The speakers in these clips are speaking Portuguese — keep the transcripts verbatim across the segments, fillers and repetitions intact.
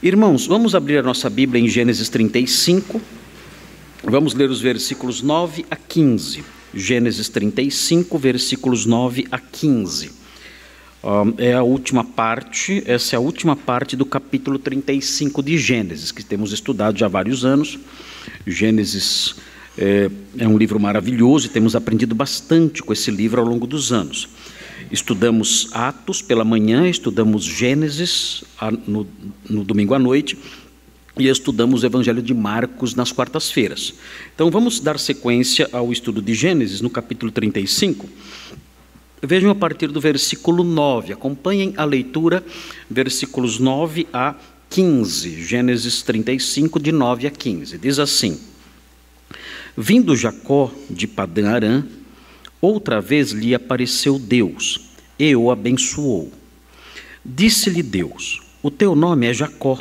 Irmãos, vamos abrir a nossa Bíblia em Gênesis trinta e cinco, vamos ler os versículos nove a quinze. Gênesis trinta e cinco, versículos nove a quinze. Um, é a última parte, essa é a última parte do capítulo trinta e cinco de Gênesis, que temos estudado já há vários anos. Gênesis é, é um livro maravilhoso e temos aprendido bastante com esse livro ao longo dos anos. Estudamos Atos pela manhã, estudamos Gênesis a, no, no domingo à noite e estudamos o Evangelho de Marcos nas quartas-feiras. Então vamos dar sequência ao estudo de Gênesis no capítulo trinta e cinco. Vejam a partir do versículo nove, acompanhem a leitura, versículos nove a quinze, Gênesis trinta e cinco, de nove a quinze. Diz assim: vindo Jacó de Padã-Arã, outra vez lhe apareceu Deus, e o abençoou. Disse-lhe Deus: o teu nome é Jacó,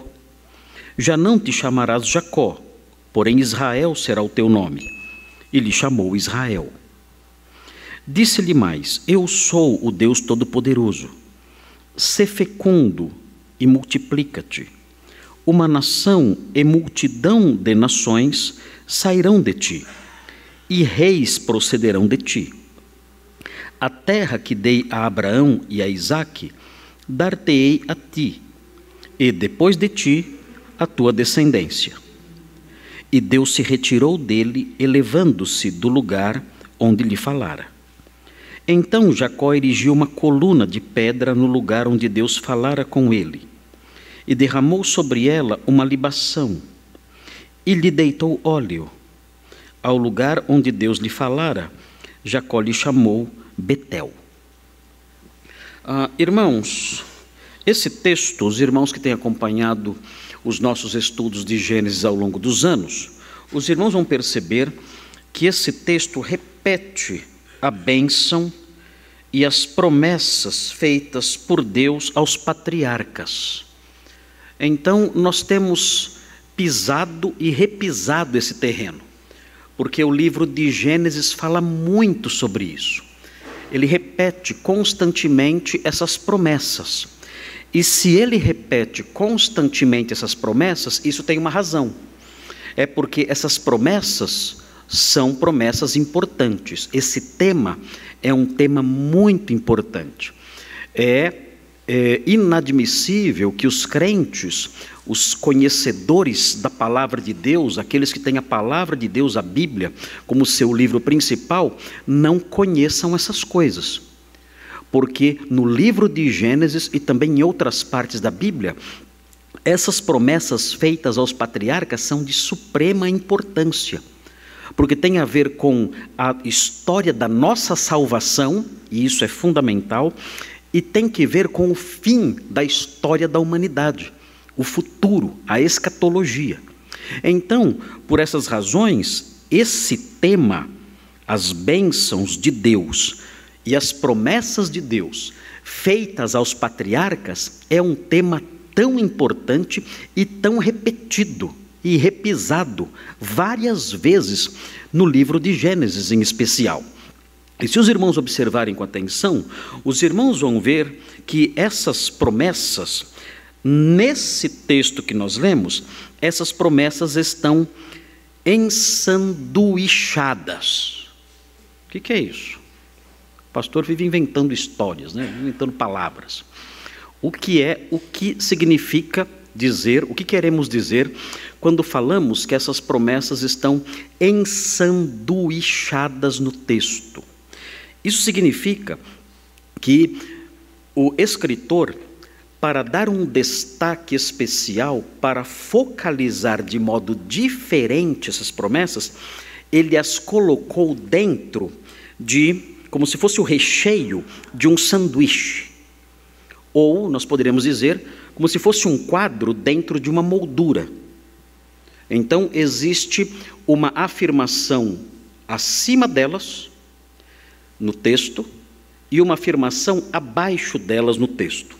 já não te chamarás Jacó, porém Israel será o teu nome. E lhe chamou Israel. Disse-lhe mais: eu sou o Deus Todo-Poderoso. Sê fecundo e multiplica-te. Uma nação e multidão de nações sairão de ti, e reis procederão de ti. A terra que dei a Abraão e a Isaque, dar-te-ei a ti, e depois de ti, a tua descendência. E Deus se retirou dele, elevando-se do lugar onde lhe falara. Então Jacó erigiu uma coluna de pedra no lugar onde Deus falara com ele, e derramou sobre ela uma libação, e lhe deitou óleo. Ao lugar onde Deus lhe falara, Jacó lhe chamou Betel. Ah, irmãos, esse texto, os irmãos que têm acompanhado os nossos estudos de Gênesis ao longo dos anos, os irmãos vão perceber que esse texto repete a bênção e as promessas feitas por Deus aos patriarcas. Então, nós temos pisado e repisado esse terreno, porque o livro de Gênesis fala muito sobre isso. Ele repete constantemente essas promessas. E se ele repete constantemente essas promessas, isso tem uma razão. É porque essas promessas são promessas importantes. Esse tema é um tema muito importante. É, é inadmissível que os crentes, os conhecedores da palavra de Deus, aqueles que têm a palavra de Deus, a Bíblia, como seu livro principal, não conheçam essas coisas. Porque no livro de Gênesis e também em outras partes da Bíblia, essas promessas feitas aos patriarcas são de suprema importância, porque tem a ver com a história da nossa salvação, e isso é fundamental, e tem que ver com o fim da história da humanidade, o futuro, a escatologia. Então, por essas razões, esse tema, as bênçãos de Deus e as promessas de Deus feitas aos patriarcas, é um tema tão importante e tão repetido e repisado várias vezes no livro de Gênesis em especial. E se os irmãos observarem com atenção, os irmãos vão ver que essas promessas, nesse texto que nós lemos, essas promessas estão ensanduichadas. O que que é isso? O pastor vive inventando histórias, né? Inventando palavras. O que é, o que significa dizer, o que queremos dizer quando falamos que essas promessas estão ensanduichadas no texto? Isso significa que o escritor, para dar um destaque especial, para focalizar de modo diferente essas promessas, ele as colocou dentro de, como se fosse o recheio de um sanduíche. Ou, nós poderíamos dizer, como se fosse um quadro dentro de uma moldura. Então, existe uma afirmação acima delas, no texto, e uma afirmação abaixo delas no texto.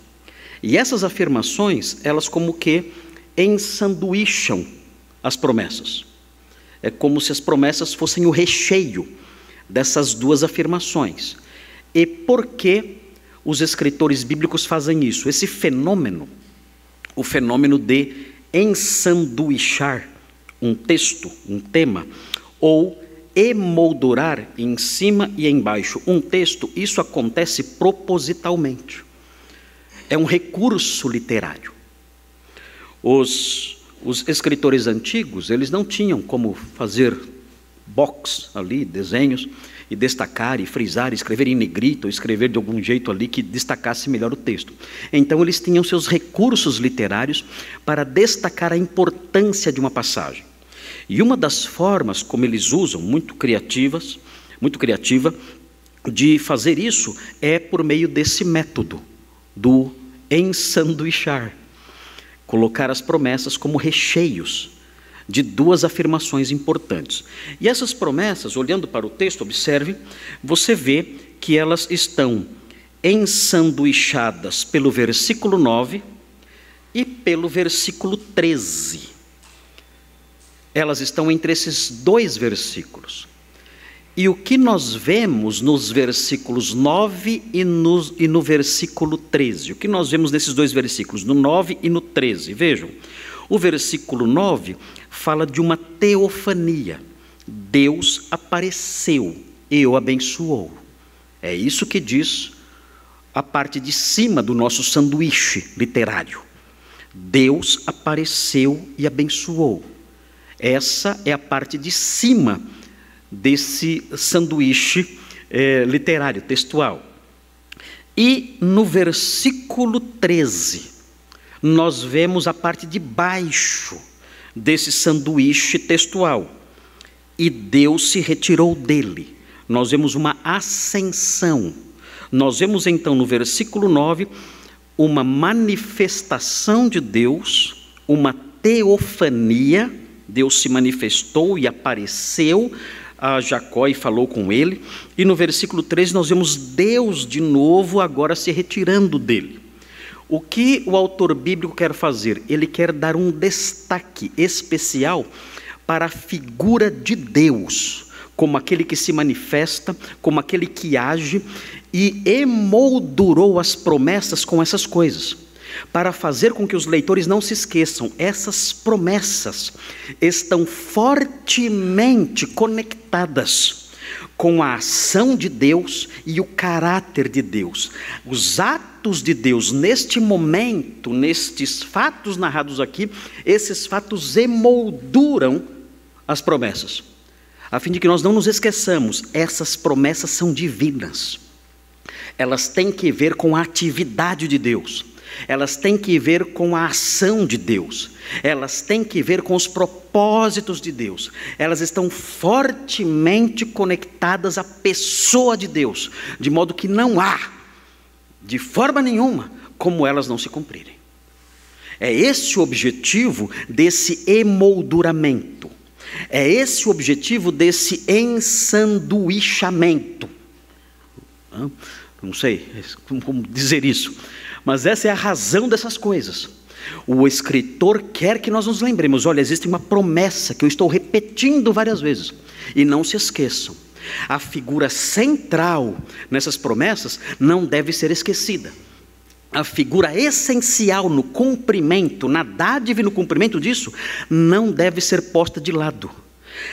E essas afirmações, elas como que ensanduicham as promessas. É como se as promessas fossem o recheio dessas duas afirmações. E por que os escritores bíblicos fazem isso? Esse fenômeno o fenômeno de ensanduichar um texto, um tema, ou emoldurar em cima e embaixo um texto. Isso acontece propositalmente. É um recurso literário. Os, os escritores antigos, eles não tinham como fazer box ali, desenhos, e destacar, e frisar, escrever em negrito, ou escrever de algum jeito ali que destacasse melhor o texto. Então eles tinham seus recursos literários para destacar a importância de uma passagem. E uma das formas como eles usam, muito criativas, muito criativa, de fazer isso é por meio desse método do ensanduichar. Colocar as promessas como recheios de duas afirmações importantes. E essas promessas, olhando para o texto, observe, você vê que elas estão ensanduichadas pelo versículo nove e pelo versículo treze. Elas estão entre esses dois versículos. E o que nós vemos nos versículos nove e no, e no versículo treze? O que nós vemos nesses dois versículos, no nove e no treze? Vejam, o versículo nove fala de uma teofania. Deus apareceu e o abençoou. É isso que diz a parte de cima do nosso sanduíche literário. Deus apareceu e abençoou. Essa é a parte de cima desse sanduíche é, literário, textual. E no versículo treze, nós vemos a parte de baixo desse sanduíche textual. E Deus se retirou dele. Nós vemos uma ascensão. Nós vemos então no versículo nove, uma manifestação de Deus, uma teofania. Deus se manifestou e apareceu a Jacó e falou com ele. E no versículo treze nós vemos Deus de novo agora se retirando dele. O que o autor bíblico quer fazer? Ele quer dar um destaque especial para a figura de Deus, como aquele que se manifesta, como aquele que age, e emoldurou as promessas com essas coisas, para fazer com que os leitores não se esqueçam. Essas promessas estão fortemente conectadas com a ação de Deus e o caráter de Deus. Os atos de Deus neste momento, nestes fatos narrados aqui, esses fatos emolduram as promessas, a fim de que nós não nos esqueçamos. Essas promessas são divinas. Elas têm que ver com a atividade de Deus. Elas têm que ver com a ação de Deus. Elas têm que ver com os propósitos de Deus. Elas estão fortemente conectadas à pessoa de Deus, de modo que não há, de forma nenhuma, como elas não se cumprirem. É esse o objetivo desse emolduramento. É esse o objetivo desse ensanduichamento. Não sei como dizer isso, mas essa é a razão dessas coisas. O escritor quer que nós nos lembremos: olha, existe uma promessa que eu estou repetindo várias vezes, e não se esqueçam. A figura central nessas promessas não deve ser esquecida. A figura essencial no cumprimento, na dádiva e no cumprimento disso, não deve ser posta de lado.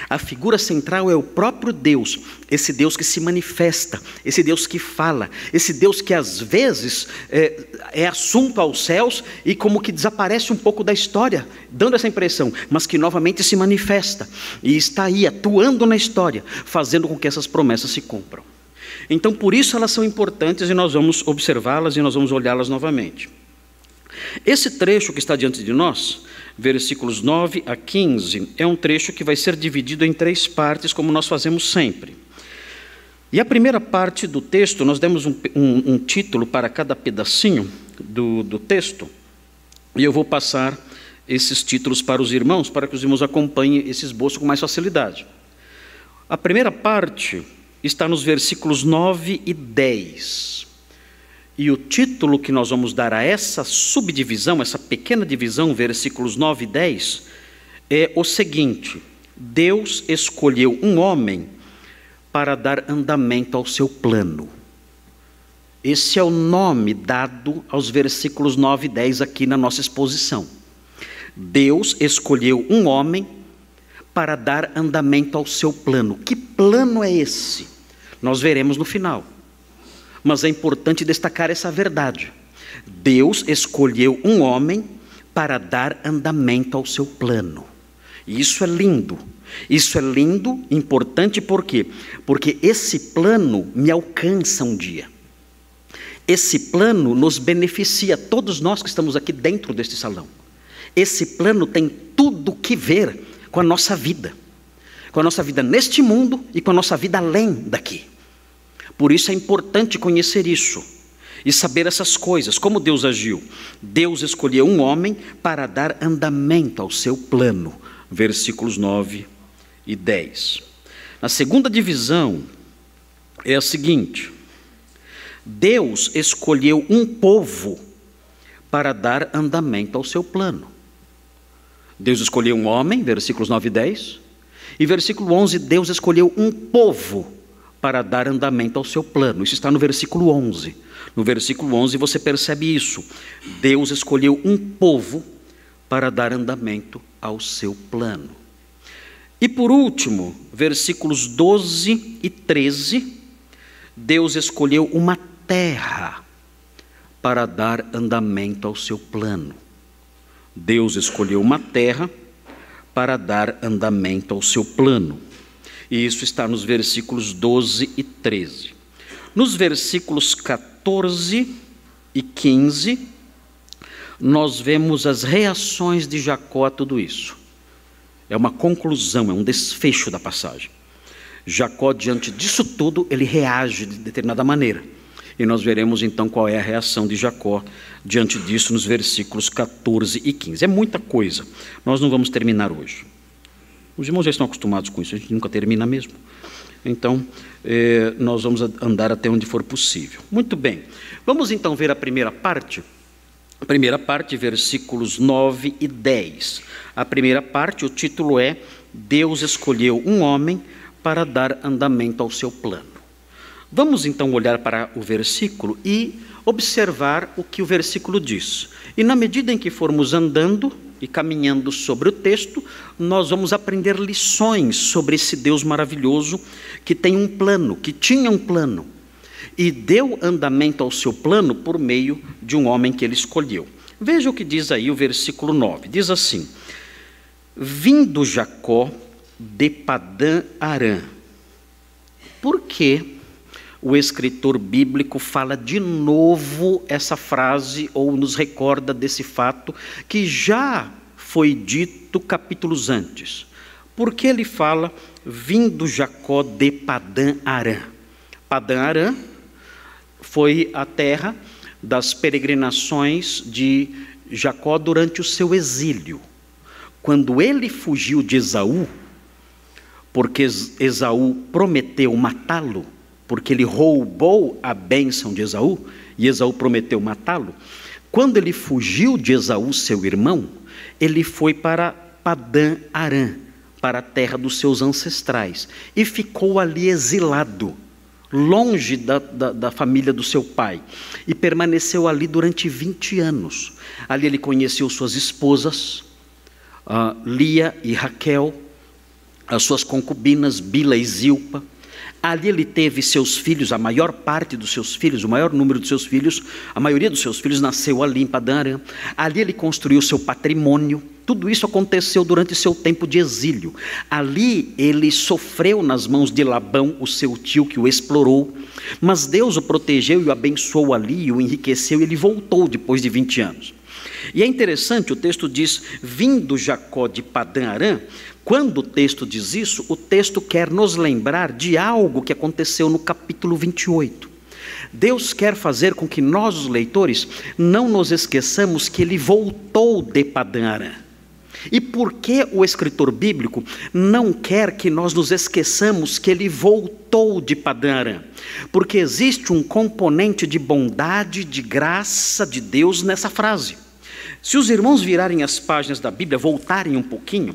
A figura central é o próprio Deus, esse Deus que se manifesta, esse Deus que fala, esse Deus que às vezes é, é assunto aos céus e como que desaparece um pouco da história, dando essa impressão, mas que novamente se manifesta e está aí atuando na história, fazendo com que essas promessas se cumpram. Então por isso elas são importantes e nós vamos observá-las e nós vamos olhá-las novamente. Esse trecho que está diante de nós, versículos nove a quinze, é um trecho que vai ser dividido em três partes, como nós fazemos sempre. E a primeira parte do texto, nós demos um, um, um título para cada pedacinho do, do texto, e eu vou passar esses títulos para os irmãos, para que os irmãos acompanhem esse esboço com mais facilidade. A primeira parte está nos versículos nove e dez. E o título que nós vamos dar a essa subdivisão, essa pequena divisão, versículos nove e dez, é o seguinte: Deus escolheu um homem para dar andamento ao seu plano. Esse é o nome dado aos versículos nove e dez aqui na nossa exposição. Deus escolheu um homem para dar andamento ao seu plano. Que plano é esse? Nós veremos no final. Mas é importante destacar essa verdade. Deus escolheu um homem para dar andamento ao seu plano. E isso é lindo. Isso é lindo, importante, por quê? Porque esse plano me alcança um dia. Esse plano nos beneficia, todos nós que estamos aqui dentro deste salão. Esse plano tem tudo que ver com a nossa vida. Com a nossa vida neste mundo e com a nossa vida além daqui. Por isso é importante conhecer isso e saber essas coisas. Como Deus agiu? Deus escolheu um homem para dar andamento ao seu plano. Versículos nove e dez. Na segunda divisão é a seguinte. Deus escolheu um povo para dar andamento ao seu plano. Deus escolheu um homem, versículos nove e dez. E versículo onze, Deus escolheu um povo para dar andamento ao seu plano. Isso está no versículo onze. No versículo onze você percebe isso. Deus escolheu um povo para dar andamento ao seu plano. E por último, versículos doze e treze. Deus escolheu uma terra para dar andamento ao seu plano. Deus escolheu uma terra para dar andamento ao seu plano. E isso está nos versículos doze e treze. Nos versículos quatorze e quinze, nós vemos as reações de Jacó a tudo isso. É uma conclusão, é um desfecho da passagem. Jacó, diante disso tudo, ele reage de determinada maneira. E nós veremos então qual é a reação de Jacó diante disso nos versículos quatorze e quinze. É muita coisa, nós não vamos terminar hoje. Os irmãos já estão acostumados com isso, a gente nunca termina mesmo. Então, eh, nós vamos andar até onde for possível. Muito bem, vamos então ver a primeira parte. A primeira parte, versículos nove e dez. A primeira parte, o título é Deus escolheu um homem para dar andamento ao seu plano. Vamos então olhar para o versículo e observar o que o versículo diz. E na medida em que formos andando e caminhando sobre o texto, nós vamos aprender lições sobre esse Deus maravilhoso que tem um plano, que tinha um plano, e deu andamento ao seu plano por meio de um homem que ele escolheu. Veja o que diz aí o versículo nove. Diz assim: vindo Jacó de Padã-Arã. Por que o escritor bíblico fala de novo essa frase ou nos recorda desse fato que já foi dito capítulos antes? Por que ele fala vindo Jacó de Padã-Arã? Padã-Arã foi a terra das peregrinações de Jacó durante o seu exílio. Quando ele fugiu de Esaú, porque Esaú prometeu matá-lo, porque ele roubou a bênção de Esaú, e Esaú prometeu matá-lo. Quando ele fugiu de Esaú, seu irmão, ele foi para Padã-Arã, para a terra dos seus ancestrais, e ficou ali exilado, longe da, da, da família do seu pai, e permaneceu ali durante vinte anos. Ali ele conheceu suas esposas, uh, Lia e Raquel, as suas concubinas, Bila e Zilpa. Ali ele teve seus filhos, a maior parte dos seus filhos, o maior número dos seus filhos, a maioria dos seus filhos nasceu ali em Padã-Arã. Ali ele construiu seu patrimônio. Tudo isso aconteceu durante seu tempo de exílio. Ali ele sofreu nas mãos de Labão, o seu tio, que o explorou. Mas Deus o protegeu e o abençoou ali, o enriqueceu, e ele voltou depois de vinte anos. E é interessante, o texto diz, vindo Jacó de Padã-Arã. Quando o texto diz isso, o texto quer nos lembrar de algo que aconteceu no capítulo vinte e oito. Deus quer fazer com que nós, os leitores, não nos esqueçamos que ele voltou de Padã-Arã. E por que o escritor bíblico não quer que nós nos esqueçamos que ele voltou de Padã-Arã? Porque existe um componente de bondade, de graça de Deus nessa frase. Se os irmãos virarem as páginas da Bíblia, voltarem um pouquinho,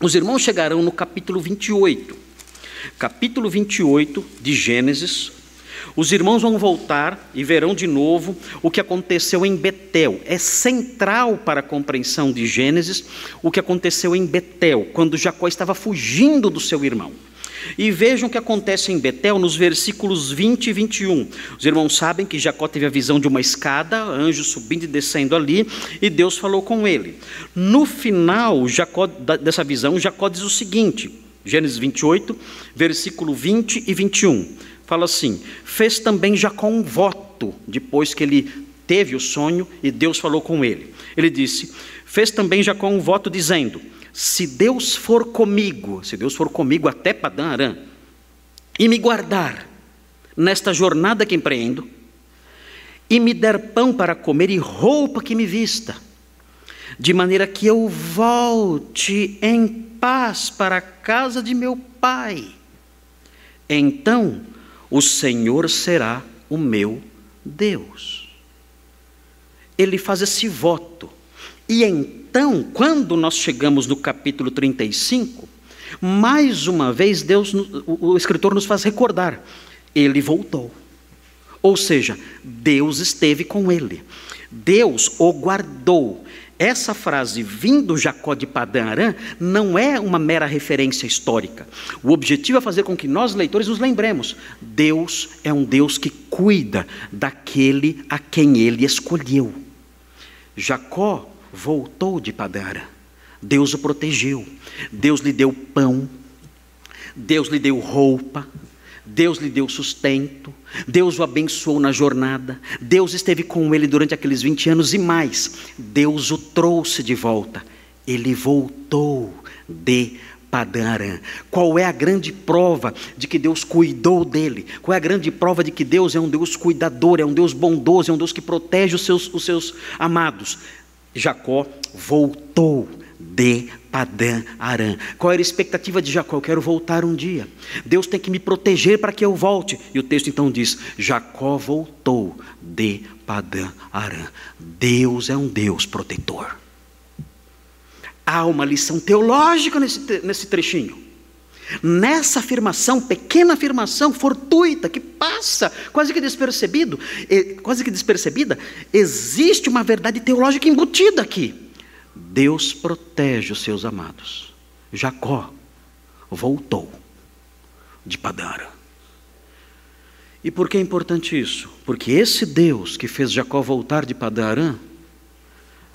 os irmãos chegarão no capítulo vinte e oito. Capítulo vinte e oito de Gênesis, Os irmãos vão voltar e verão de novo o que aconteceu em Betel. É central para a compreensão de Gênesis o que aconteceu em Betel, quando Jacó estava fugindo do seu irmão. E vejam o que acontece em Betel nos versículos vinte e vinte e um. Os irmãos sabem que Jacó teve a visão de uma escada, anjos subindo e descendo ali, e Deus falou com ele. No final Jacó, dessa visão, Jacó diz o seguinte, Gênesis vinte e oito, versículo vinte e vinte e um. Fala assim: fez também Jacó um voto, depois que ele teve o sonho e Deus falou com ele. Ele disse, fez também Jacó um voto dizendo... Se Deus for comigo, se Deus for comigo até Padã-Arã, e me guardar nesta jornada que empreendo, e me der pão para comer e roupa que me vista, de maneira que eu volte em paz para a casa de meu pai, então o Senhor será o meu Deus. Ele faz esse voto. E então, quando nós chegamos no capítulo trinta e cinco, mais uma vez Deus, o escritor nos faz recordar, ele voltou. Ou seja, Deus esteve com ele. Deus o guardou. Essa frase, vindo Jacó de Padã-Arã, não é uma mera referência histórica. O objetivo é fazer com que nós, leitores, nos lembremos. Deus é um Deus que cuida daquele a quem ele escolheu. Jacó voltou de Padã-Arã, Deus o protegeu, Deus lhe deu pão, Deus lhe deu roupa, Deus lhe deu sustento, Deus o abençoou na jornada, Deus esteve com ele durante aqueles vinte anos e mais, Deus o trouxe de volta, ele voltou de Padã-Arã. Qual é a grande prova de que Deus cuidou dele? Qual é a grande prova de que Deus é um Deus cuidador, é um Deus bondoso, é um Deus que protege os seus, os seus amados? Jacó voltou de Padã-Arã. Qual era a expectativa de Jacó? Eu quero voltar um dia. Deus tem que me proteger para que eu volte. E o texto então diz, Jacó voltou de Padã-Arã. Deus é um Deus protetor. Há uma lição teológica nesse, nesse trechinho. Nessa afirmação, pequena afirmação fortuita, que passa quase que despercebido, quase que despercebida, existe uma verdade teológica embutida aqui. Deus protege os seus amados. Jacó voltou de Padã-Arã. E por que é importante isso? Porque esse Deus que fez Jacó voltar de Padã-Arã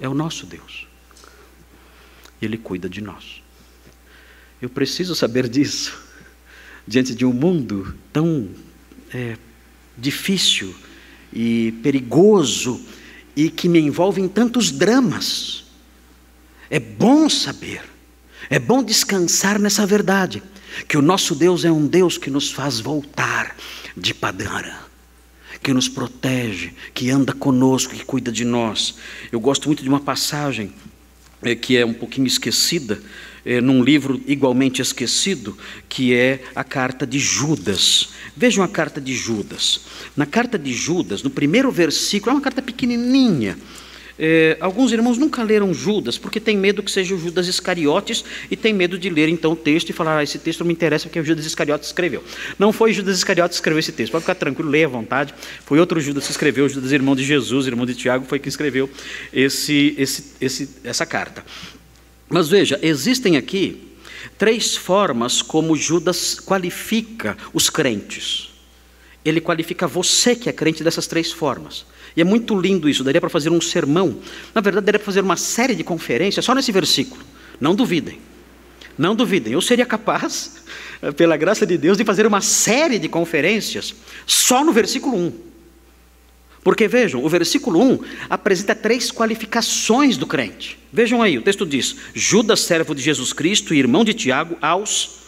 é o nosso Deus. Ele cuida de nós. Eu preciso saber disso, diante de um mundo tão é, difícil e perigoso e que me envolve em tantos dramas. É bom saber, é bom descansar nessa verdade, que o nosso Deus é um Deus que nos faz voltar de Padã-Arã, que nos protege, que anda conosco, que cuida de nós. Eu gosto muito de uma passagem é, que é um pouquinho esquecida, É, num livro igualmente esquecido, que é a carta de Judas. Vejam a carta de Judas. Na carta de Judas, no primeiro versículo, é uma carta pequenininha. É, alguns irmãos nunca leram Judas, porque tem medo que seja o Judas Iscariotes, e tem medo de ler então o texto e falar, ah, esse texto não me interessa porque o Judas Iscariotes escreveu. Não foi Judas Iscariotes que escreveu esse texto, pode ficar tranquilo, leia à vontade. Foi outro Judas que escreveu, Judas irmão de Jesus, irmão de Tiago, foi que escreveu esse, esse, esse, essa carta. Mas veja, existem aqui três formas como Judas qualifica os crentes. Ele qualifica você que é crente dessas três formas. E é muito lindo isso, daria para fazer um sermão. Na verdade, daria para fazer uma série de conferências só nesse versículo. Não duvidem, não duvidem. Eu seria capaz, pela graça de Deus, de fazer uma série de conferências só no versículo um. Porque vejam, o versículo um apresenta três qualificações do crente. Vejam aí, o texto diz, Judas, servo de Jesus Cristo e irmão de Tiago, aos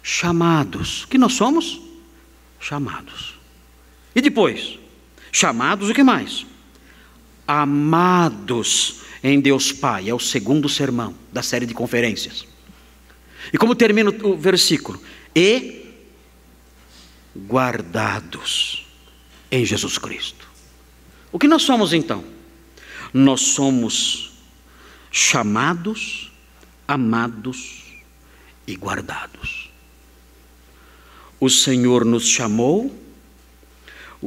chamados. Que nós somos? Chamados. E depois? Chamados, o que mais? Amados em Deus Pai. É o segundo sermão da série de conferências. E como termina o versículo? E guardados em Jesus Cristo. O que nós somos então? Nós somos chamados, amados e guardados. O Senhor nos chamou,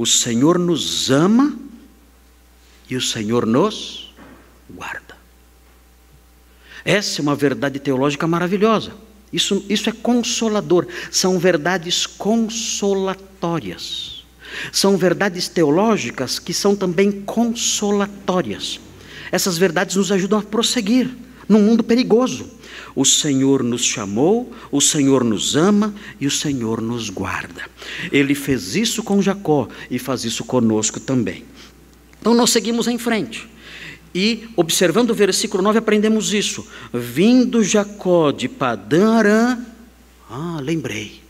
O Senhor nos ama e o Senhor nos guarda. Essa é uma verdade teológica maravilhosa. Isso, isso é consolador. São verdades consolatórias. São verdades teológicas que são também consolatórias. Essas verdades nos ajudam a prosseguir num mundo perigoso. O Senhor nos chamou, o Senhor nos ama e o Senhor nos guarda. Ele fez isso com Jacó e faz isso conosco também. Então nós seguimos em frente. E, observando o versículo nove, aprendemos isso. Vindo Jacó de Padã-Arã, ah, lembrei.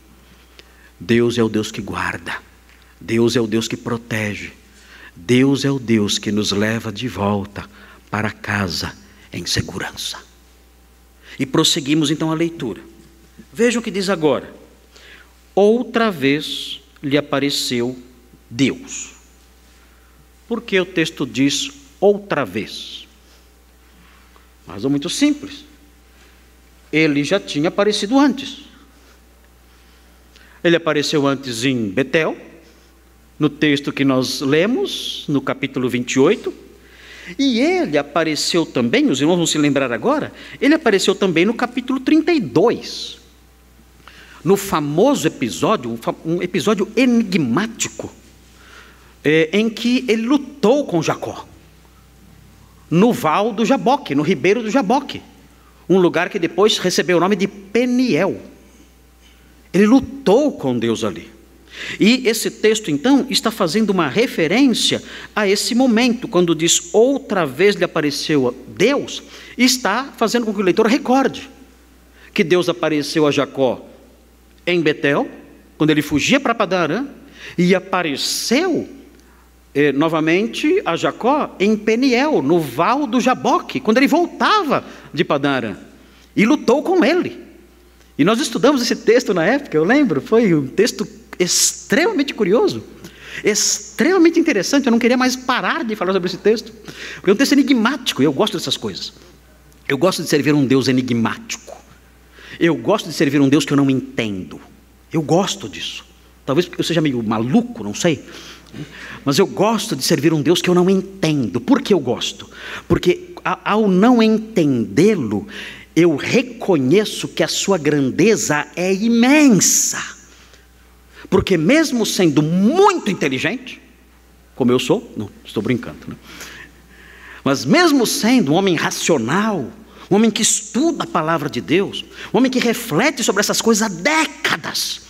Deus é o Deus que guarda. Deus é o Deus que protege. Deus é o Deus que nos leva de volta para casa em segurança. E prosseguimos então a leitura. Vejam o que diz agora. Outra vez lhe apareceu Deus. Por que o texto diz outra vez? Uma razão muito simples. Ele já tinha aparecido antes. Ele apareceu antes em Betel, no texto que nós lemos, no capítulo vinte e oito. E ele apareceu também, os irmãos vão se lembrar agora, ele apareceu também no capítulo trinta e dois. No famoso episódio, um episódio enigmático, é, em que ele lutou com Jacó. No val do Jaboque, no ribeiro do Jaboque. Um lugar que depois recebeu o nome de Peniel. Ele lutou com Deus ali. E esse texto então está fazendo uma referência a esse momento. Quando diz outra vez lhe apareceu Deus, está fazendo com que o leitor recorde que Deus apareceu a Jacó em Betel, quando ele fugia para Padã-Arã, e apareceu E, novamente a Jacó em Peniel, no val do Jaboque, quando ele voltava de Padã-Arã, e lutou com ele. E nós estudamos esse texto na época, eu lembro, foi um texto extremamente curioso, extremamente interessante. Eu não queria mais parar de falar sobre esse texto, porque é um texto enigmático, e eu gosto dessas coisas. Eu gosto de servir um Deus enigmático. Eu gosto de servir um Deus que eu não entendo. Eu gosto disso. Talvez porque eu seja meio maluco, não sei. Mas eu gosto de servir um Deus que eu não entendo. Por que eu gosto? Porque ao não entendê-lo, eu reconheço que a sua grandeza é imensa. Porque mesmo sendo muito inteligente, como eu sou, não, estou brincando, né? Mas mesmo sendo um homem racional, um homem que estuda a palavra de Deus, um homem que reflete sobre essas coisas há décadas,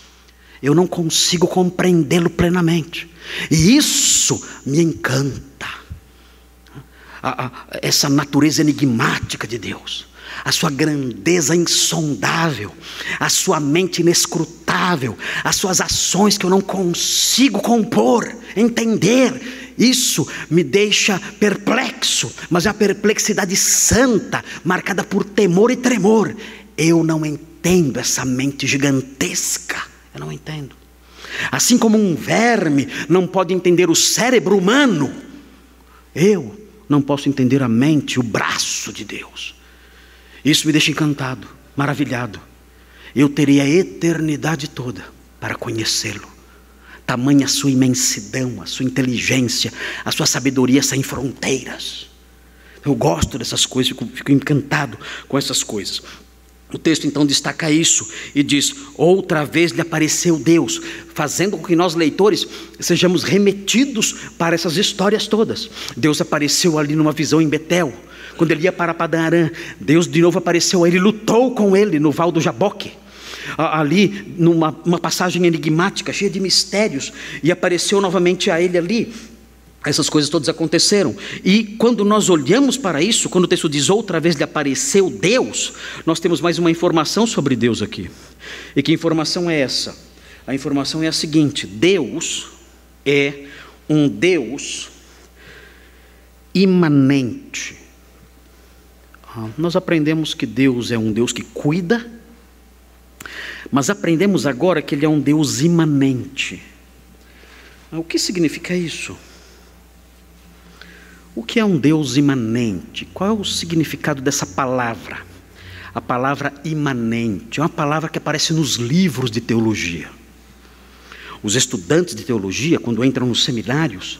eu não consigo compreendê-lo plenamente. E isso me encanta. A, a, essa natureza enigmática de Deus, a sua grandeza insondável, a sua mente inescrutável, as suas ações que eu não consigo compor, entender. Isso me deixa perplexo, mas é uma perplexidade santa, marcada por temor e tremor. Eu não entendo essa mente gigantesca. Eu não entendo. Assim como um verme não pode entender o cérebro humano, eu não posso entender a mente, o braço de Deus. Isso me deixa encantado, maravilhado. Eu teria a eternidade toda para conhecê-lo. Tamanha a sua imensidão, a sua inteligência, a sua sabedoria sem fronteiras. Eu gosto dessas coisas, fico, fico encantado com essas coisas. O texto então destaca isso e diz, outra vez lhe apareceu Deus, fazendo com que nós leitores sejamos remetidos para essas histórias todas. Deus apareceu ali numa visão em Betel, quando ele ia para Padã-Arã, Deus de novo apareceu a ele, lutou com ele no val do Jaboque. Ali, numa uma passagem enigmática, cheia de mistérios, e apareceu novamente a ele ali. Essas coisas todas aconteceram. E quando nós olhamos para isso, quando o texto diz outra vez lhe apareceu Deus, nós temos mais uma informação sobre Deus aqui. E que informação é essa? A informação é a seguinte: Deus é um Deus imanente. Nós aprendemos que Deus é um Deus que cuida, mas aprendemos agora que ele é um Deus imanente. O que significa isso? O que é um Deus imanente? Qual é o significado dessa palavra? A palavra imanente é uma palavra que aparece nos livros de teologia. Os estudantes de teologia, quando entram nos seminários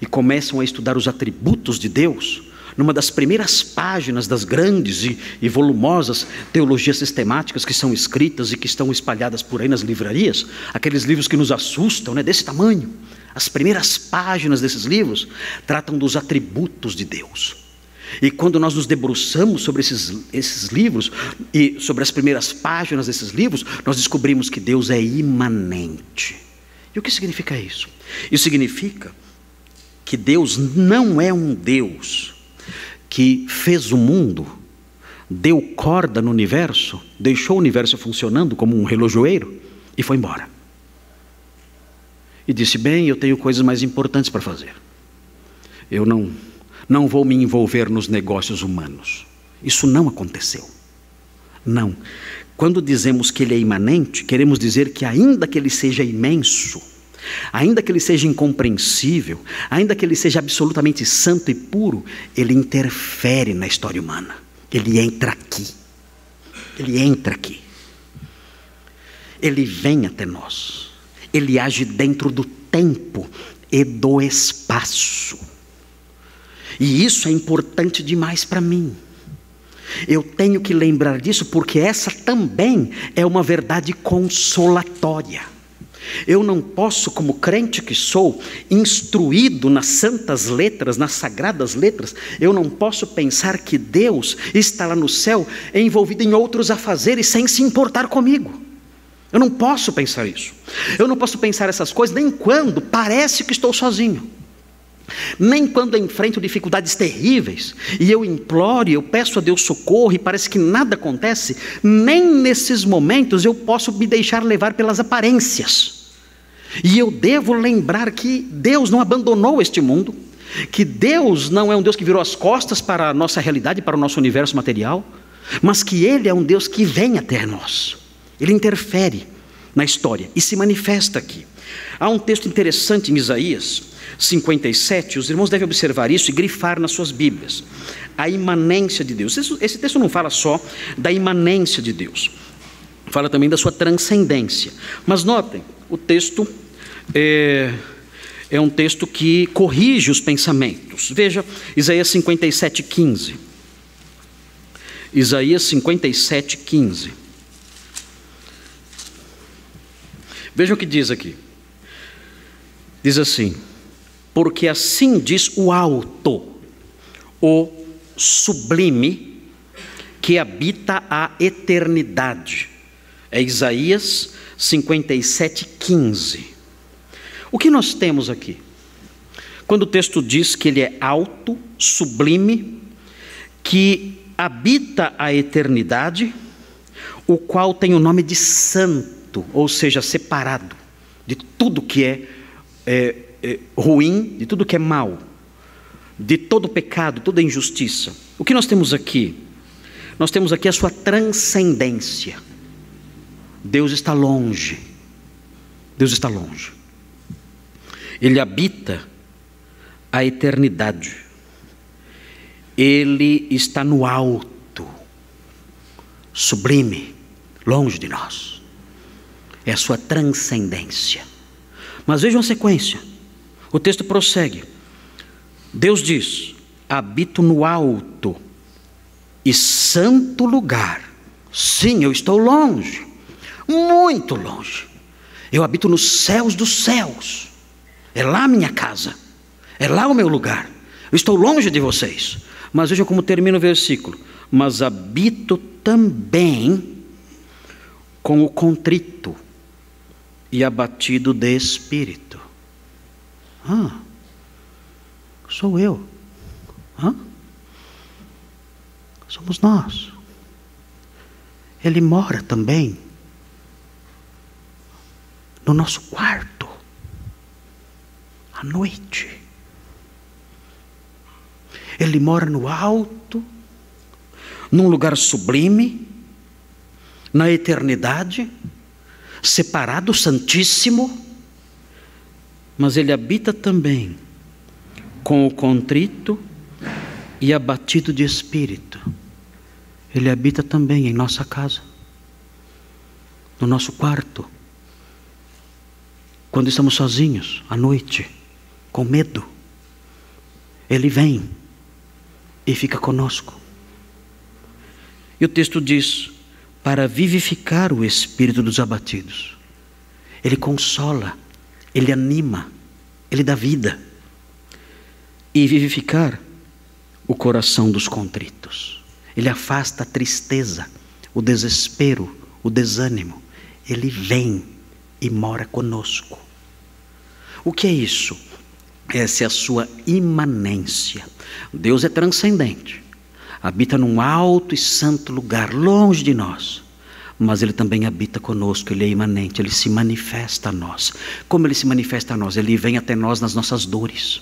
e começam a estudar os atributos de Deus, numa das primeiras páginas das grandes e, e volumosas teologias sistemáticas que são escritas e que estão espalhadas por aí nas livrarias, aqueles livros que nos assustam, né, desse tamanho, as primeiras páginas desses livros tratam dos atributos de Deus. E quando nós nos debruçamos sobre esses, esses livros, e sobre as primeiras páginas desses livros, nós descobrimos que Deus é imanente. E o que significa isso? Isso significa que Deus não é um Deus que fez o mundo, deu corda no universo, deixou o universo funcionando como um relojoeiro e foi embora. E disse, bem, eu tenho coisas mais importantes para fazer. Eu não... Não vou me envolver nos negócios humanos. Isso não aconteceu. Não. Quando dizemos que ele é imanente, queremos dizer que ainda que ele seja imenso, ainda que ele seja incompreensível, ainda que ele seja absolutamente santo e puro, ele interfere na história humana. Ele entra aqui. Ele entra aqui. Ele vem até nós. Ele age dentro do tempo e do espaço. E isso é importante demais para mim. Eu tenho que lembrar disso porque essa também é uma verdade consolatória. Eu não posso, como crente que sou, instruído nas santas letras, nas sagradas letras, eu não posso pensar que Deus está lá no céu envolvido em outros afazeres sem se importar comigo. Eu não posso pensar isso. Eu não posso pensar essas coisas nem quando parece que estou sozinho. Nem quando enfrento dificuldades terríveis e eu imploro, eu peço a Deus socorro e parece que nada acontece, nem nesses momentos eu posso me deixar levar pelas aparências. E eu devo lembrar que Deus não abandonou este mundo, que Deus não é um Deus que virou as costas para a nossa realidade, para o nosso universo material, mas que Ele é um Deus que vem até nós. Ele interfere na história e se manifesta aqui. Há um texto interessante em Isaías cinquenta e sete, os irmãos devem observar isso e grifar nas suas Bíblias. A imanência de Deus. Esse texto não fala só da imanência de Deus, fala também da sua transcendência. Mas notem, o texto é, é um texto que corrige os pensamentos. Veja, Isaías cinquenta e sete, quinze. Isaías cinquenta e sete, quinze. Veja o que diz aqui. Diz assim: porque assim diz o alto, o sublime, que habita a eternidade. É Isaías cinquenta e sete, quinze. O que nós temos aqui? Quando o texto diz que ele é alto, sublime, que habita a eternidade, o qual tem o nome de santo, ou seja, separado de tudo que é, é ruim, de tudo que é mal, de todo pecado, toda injustiça. O que nós temos aqui? Nós temos aqui a sua transcendência. Deus está longe. Deus está longe. Ele habita a eternidade. Ele está no alto, sublime, longe de nós. É a sua transcendência. Mas vejam a sequência. O texto prossegue. Deus diz: habito no alto e santo lugar. Sim, eu estou longe, muito longe. Eu habito nos céus dos céus. É lá minha casa, é lá o meu lugar. Eu estou longe de vocês. Mas vejam como termina o versículo. Mas habito também com o contrito e abatido de espírito. Ah, sou eu. Ah, somos nós. Ele mora também no nosso quarto, à noite. Ele mora no alto, num lugar sublime, na eternidade, separado, santíssimo. Mas ele habita também com o contrito e abatido de espírito. Ele habita também em nossa casa, no nosso quarto, quando estamos sozinhos, à noite, com medo, Ele vem e fica conosco. E o texto diz, para vivificar o espírito dos abatidos. Ele consola, Ele anima, Ele dá vida. E vivificar o coração dos contritos. Ele afasta a tristeza, o desespero, o desânimo. Ele vem e mora conosco. O que é isso? Essa é a sua imanência. Deus é transcendente. Habita num alto e santo lugar, longe de nós. Mas Ele também habita conosco, Ele é imanente, Ele se manifesta a nós. Como Ele se manifesta a nós? Ele vem até nós nas nossas dores.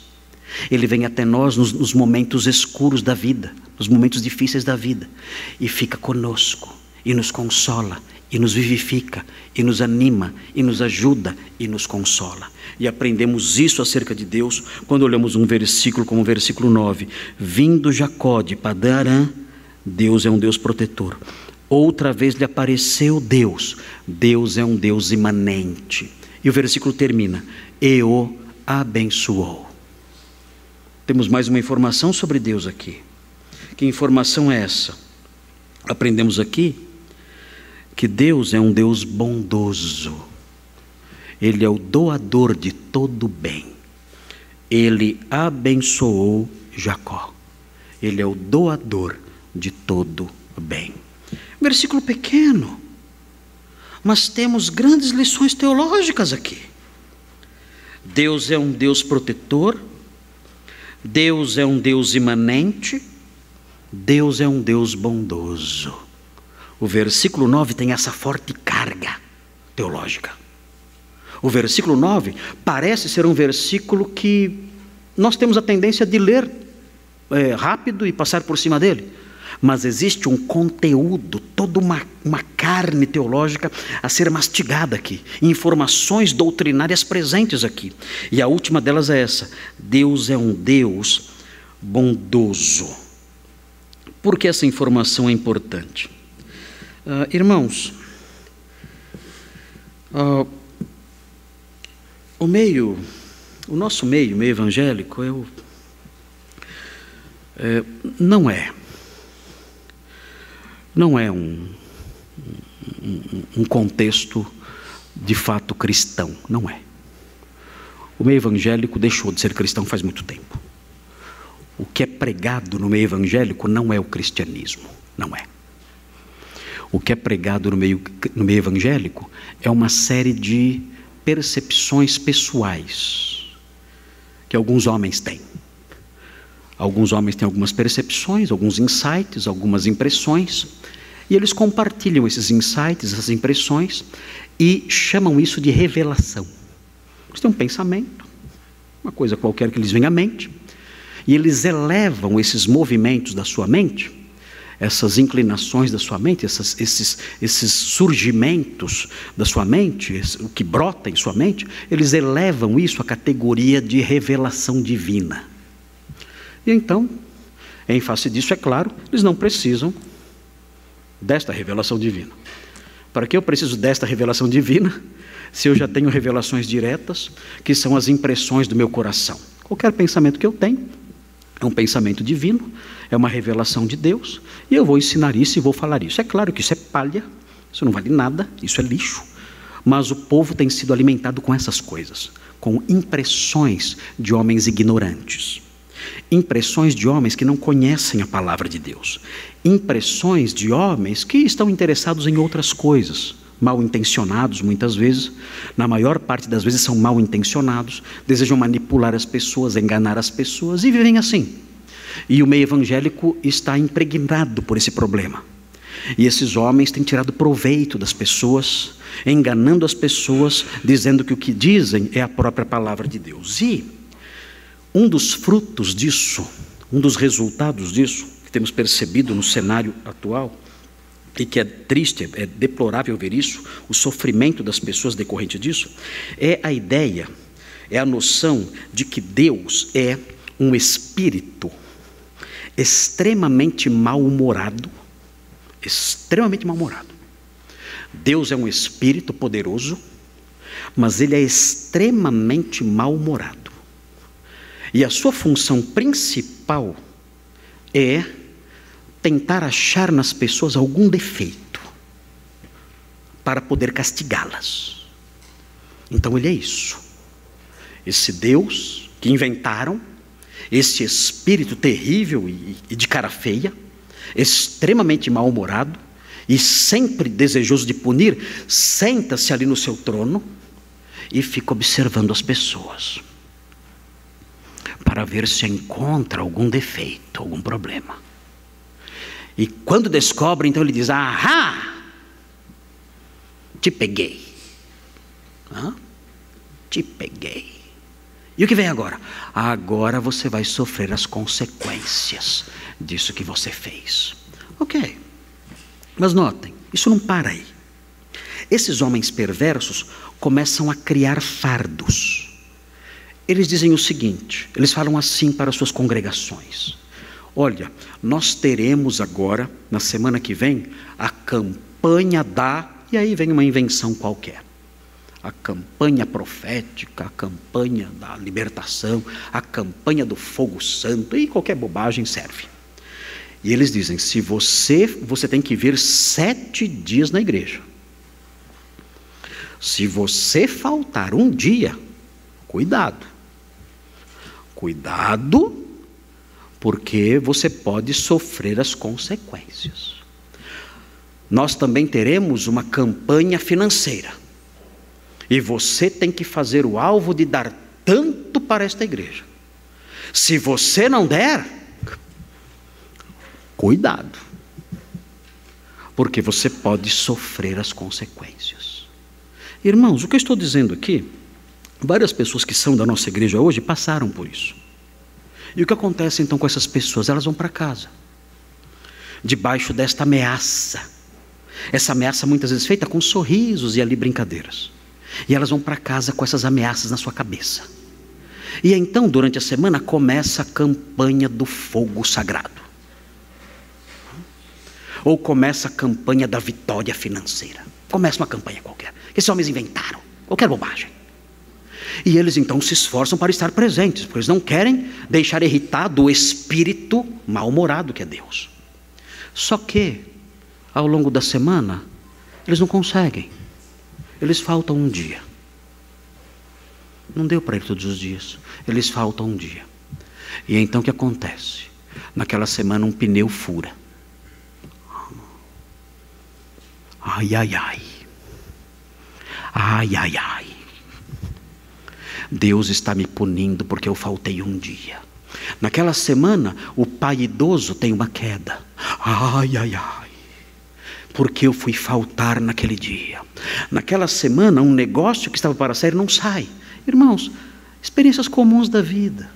Ele vem até nós nos, nos momentos escuros da vida, nos momentos difíceis da vida. E fica conosco, e nos consola, e nos vivifica, e nos anima, e nos ajuda, e nos consola. E aprendemos isso acerca de Deus quando olhamos um versículo como o versículo nove. Vindo Jacó de Padã-Arã, Deus é um Deus protetor. Outra vez lhe apareceu Deus. Deus é um Deus imanente. E o versículo termina, e o abençoou. Temos mais uma informação sobre Deus aqui. Que informação é essa? Aprendemos aqui que Deus é um Deus bondoso. Ele é o doador de todo bem. Ele abençoou Jacó. Ele é o doador de todo bem. Versículo pequeno. Mas temos grandes lições teológicas aqui. Deus é um Deus protetor. Deus é um Deus imanente, Deus é um Deus bondoso. O versículo nove tem essa forte carga teológica. O versículo nove parece ser um versículo que nós temos a tendência de ler é, rápido e passar por cima dele. Mas existe um conteúdo, toda uma, uma carne teológica a ser mastigada aqui. Informações doutrinárias presentes aqui. E a última delas é essa. Deus é um Deus bondoso. Por que essa informação é importante? Uh, irmãos, uh, o meio, o nosso meio, meio evangélico, é o, é, não é. Não é um, um, um contexto de fato cristão, não é. O meio evangélico deixou de ser cristão faz muito tempo. O que é pregado no meio evangélico não é o cristianismo, não é. O que é pregado no meio, no meio evangélico é uma série de percepções pessoais que alguns homens têm. Alguns homens têm algumas percepções, alguns insights, algumas impressões. E eles compartilham esses insights, essas impressões, e chamam isso de revelação. Eles têm um pensamento, uma coisa qualquer que lhes venha à mente. E eles elevam esses movimentos da sua mente, essas inclinações da sua mente, essas, esses, esses surgimentos da sua mente, esse, o que brota em sua mente, eles elevam isso à categoria de revelação divina. E então, em face disso, é claro, eles não precisam desta revelação divina. Para que eu preciso desta revelação divina, se eu já tenho revelações diretas, que são as impressões do meu coração? Qualquer pensamento que eu tenho é um pensamento divino, é uma revelação de Deus, e eu vou ensinar isso e vou falar isso. É claro que isso é palha, isso não vale nada, isso é lixo. Mas o povo tem sido alimentado com essas coisas, com impressões de homens ignorantes. Impressões de homens que não conhecem a palavra de Deus. Impressões de homens que estão interessados em outras coisas, mal intencionados muitas vezes, na maior parte das vezes são mal intencionados, desejam manipular as pessoas, enganar as pessoas e vivem assim. E o meio evangélico está impregnado por esse problema. E esses homens têm tirado proveito das pessoas, enganando as pessoas, dizendo que o que dizem é a própria palavra de Deus. E um dos frutos disso, um dos resultados disso, que temos percebido no cenário atual, e que é triste, é deplorável ver isso, o sofrimento das pessoas decorrente disso, é a ideia, é a noção de que Deus é um espírito extremamente mal-humorado, extremamente mal-humorado. Deus é um espírito poderoso, mas ele é extremamente mal-humorado. E a sua função principal é tentar achar nas pessoas algum defeito para poder castigá-las. Então ele é isso. Esse Deus que inventaram, esse espírito terrível e de cara feia, extremamente mal-humorado e sempre desejoso de punir, senta-se ali no seu trono e fica observando as pessoas para ver se encontra algum defeito, algum problema. E quando descobre, então ele diz: ahá, te peguei. Hã? Te peguei. E o que vem agora? Agora você vai sofrer as consequências disso que você fez. Ok. Mas notem, isso não para aí. Esses homens perversos começam a criar fardos. Eles dizem o seguinte, eles falam assim para suas congregações: olha, nós teremos agora, na semana que vem, a campanha da... E aí vem uma invenção qualquer. A campanha profética, a campanha da libertação, a campanha do fogo santo, e qualquer bobagem serve. E eles dizem, se você, você tem que vir sete dias na igreja. Se você faltar um dia, cuidado. Cuidado, porque você pode sofrer as consequências. Nós também teremos uma campanha financeira. E você tem que fazer o alvo de dar tanto para esta igreja. Se você não der, cuidado, porque você pode sofrer as consequências. Irmãos, o que eu estou dizendo aqui, várias pessoas que são da nossa igreja hoje passaram por isso. E o que acontece então com essas pessoas? Elas vão para casa, debaixo desta ameaça. Essa ameaça muitas vezes feita com sorrisos e ali brincadeiras. E elas vão para casa com essas ameaças na sua cabeça. E então, durante a semana, começa a campanha do fogo sagrado. Ou começa a campanha da vitória financeira. Começa uma campanha qualquer. Esses homens inventaram qualquer bobagem. E eles então se esforçam para estar presentes, porque eles não querem deixar irritado o espírito mal-humorado que é Deus. Só que, ao longo da semana, eles não conseguem. Eles faltam um dia. Não deu para ir todos os dias. Eles faltam um dia. E então o que acontece? Naquela semana um pneu fura. Ai, ai, ai. Ai, ai, ai. Deus está me punindo porque eu faltei um dia. Naquela semana o pai idoso tem uma queda. Ai, ai, ai. Porque eu fui faltar naquele dia. Naquela semana, um negócio que estava para sair não sai. Irmãos, experiências comuns da vida.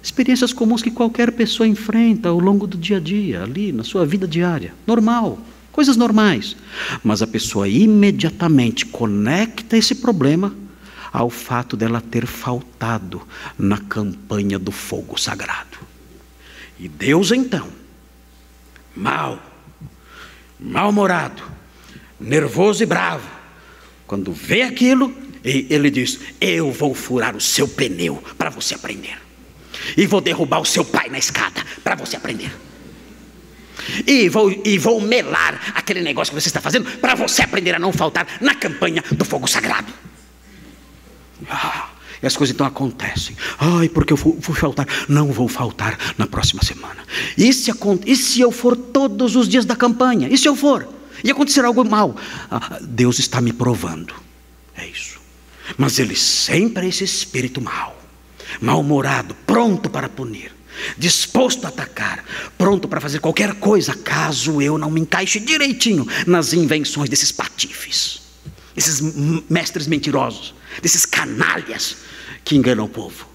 Experiências comuns que qualquer pessoa enfrenta ao longo do dia a dia, ali na sua vida diária. Normal, coisas normais. Mas a pessoa imediatamente conecta esse problema ao fato dela ter faltado na campanha do fogo sagrado. E Deus então, mal, mal-humorado, nervoso e bravo, quando vê aquilo, ele diz: eu vou furar o seu pneu para você aprender. E vou derrubar o seu pai na escada para você aprender. E vou, e vou melar aquele negócio que você está fazendo para você aprender a não faltar na campanha do fogo sagrado. Ah, e as coisas então acontecem. Ai, porque eu fui, fui faltar. Não vou faltar na próxima semana. E se, e se eu for todos os dias da campanha? E se eu for? E acontecer algo mal? Ah, Deus está me provando. É isso. Mas ele sempre é esse espírito mau, mal-humorado, pronto para punir, disposto a atacar, pronto para fazer qualquer coisa, caso eu não me encaixe direitinho nas invenções desses patifes, desses mestres mentirosos, desses canalhas que enganam o povo.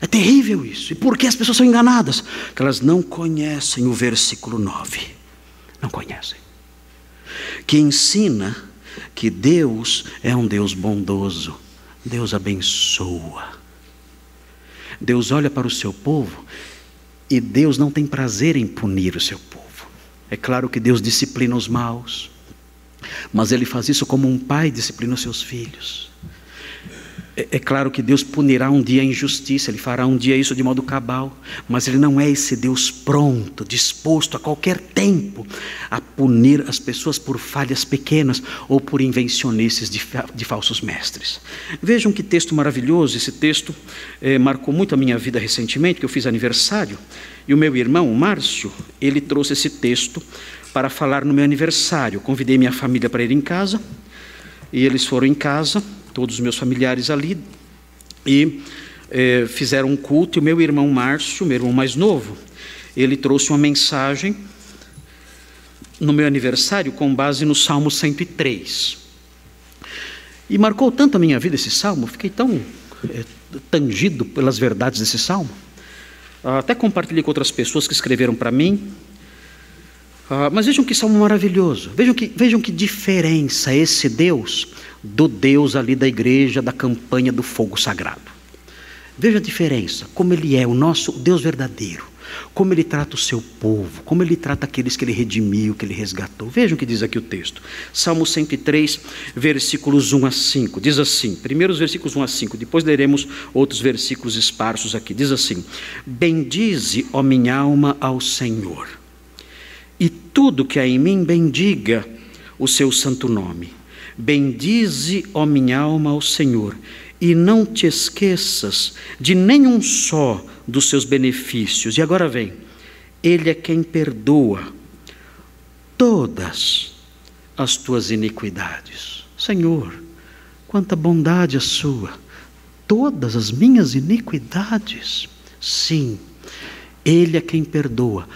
É terrível isso. E por que as pessoas são enganadas? Porque elas não conhecem o versículo nove. Não conhecem. Que ensina que Deus é um Deus bondoso. Deus abençoa. Deus olha para o seu povo e Deus não tem prazer em punir o seu povo. É claro que Deus disciplina os maus. Mas ele faz isso como um pai disciplina os seus filhos. É, é claro que Deus punirá um dia a injustiça, ele fará um dia isso de modo cabal, mas ele não é esse Deus pronto, disposto a qualquer tempo a punir as pessoas por falhas pequenas ou por invencionices de, de falsos mestres. Vejam que texto maravilhoso, esse texto é, marcou muito a minha vida recentemente, que eu fiz aniversário, e o meu irmão, o Márcio, ele trouxe esse texto para falar no meu aniversário. Convidei minha família para ir em casa, e eles foram em casa, todos os meus familiares ali, e eh, fizeram um culto, e o meu irmão Márcio, meu irmão mais novo, ele trouxe uma mensagem no meu aniversário com base no Salmo cento e três. E marcou tanto a minha vida esse Salmo, fiquei tão eh, tangido pelas verdades desse Salmo, até compartilhei com outras pessoas que escreveram para mim. Ah, mas vejam que salmo maravilhoso, vejam que, vejam que diferença esse Deus, do Deus ali da igreja, da campanha do fogo sagrado. Veja a diferença, como ele é o nosso Deus verdadeiro, como ele trata o seu povo, como ele trata aqueles que ele redimiu, que ele resgatou. Vejam o que diz aqui o texto, Salmo cento e três, versículos um a cinco, diz assim, primeiros versículos um a cinco, depois leremos outros versículos esparsos aqui, diz assim, bendize, ó minha alma, ao Senhor, e tudo que há em mim bendiga o seu santo nome. Bendize, ó minha alma, ao Senhor, e não te esqueças de nenhum só dos seus benefícios. E agora vem, ele é quem perdoa todas as tuas iniquidades. Senhor, quanta bondade a sua, todas as minhas iniquidades. Sim, ele é quem perdoa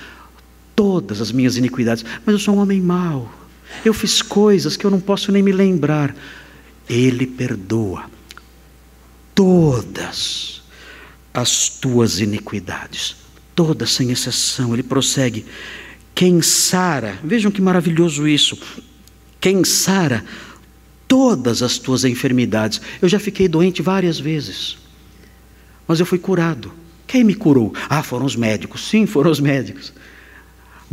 todas as minhas iniquidades, mas eu sou um homem mau, eu fiz coisas que eu não posso nem me lembrar. Ele perdoa todas as tuas iniquidades, todas sem exceção. Ele prossegue, quem sara, vejam que maravilhoso isso, quem sara todas as tuas enfermidades. Eu já fiquei doente várias vezes, mas eu fui curado. Quem me curou? Ah, foram os médicos. Sim, foram os médicos.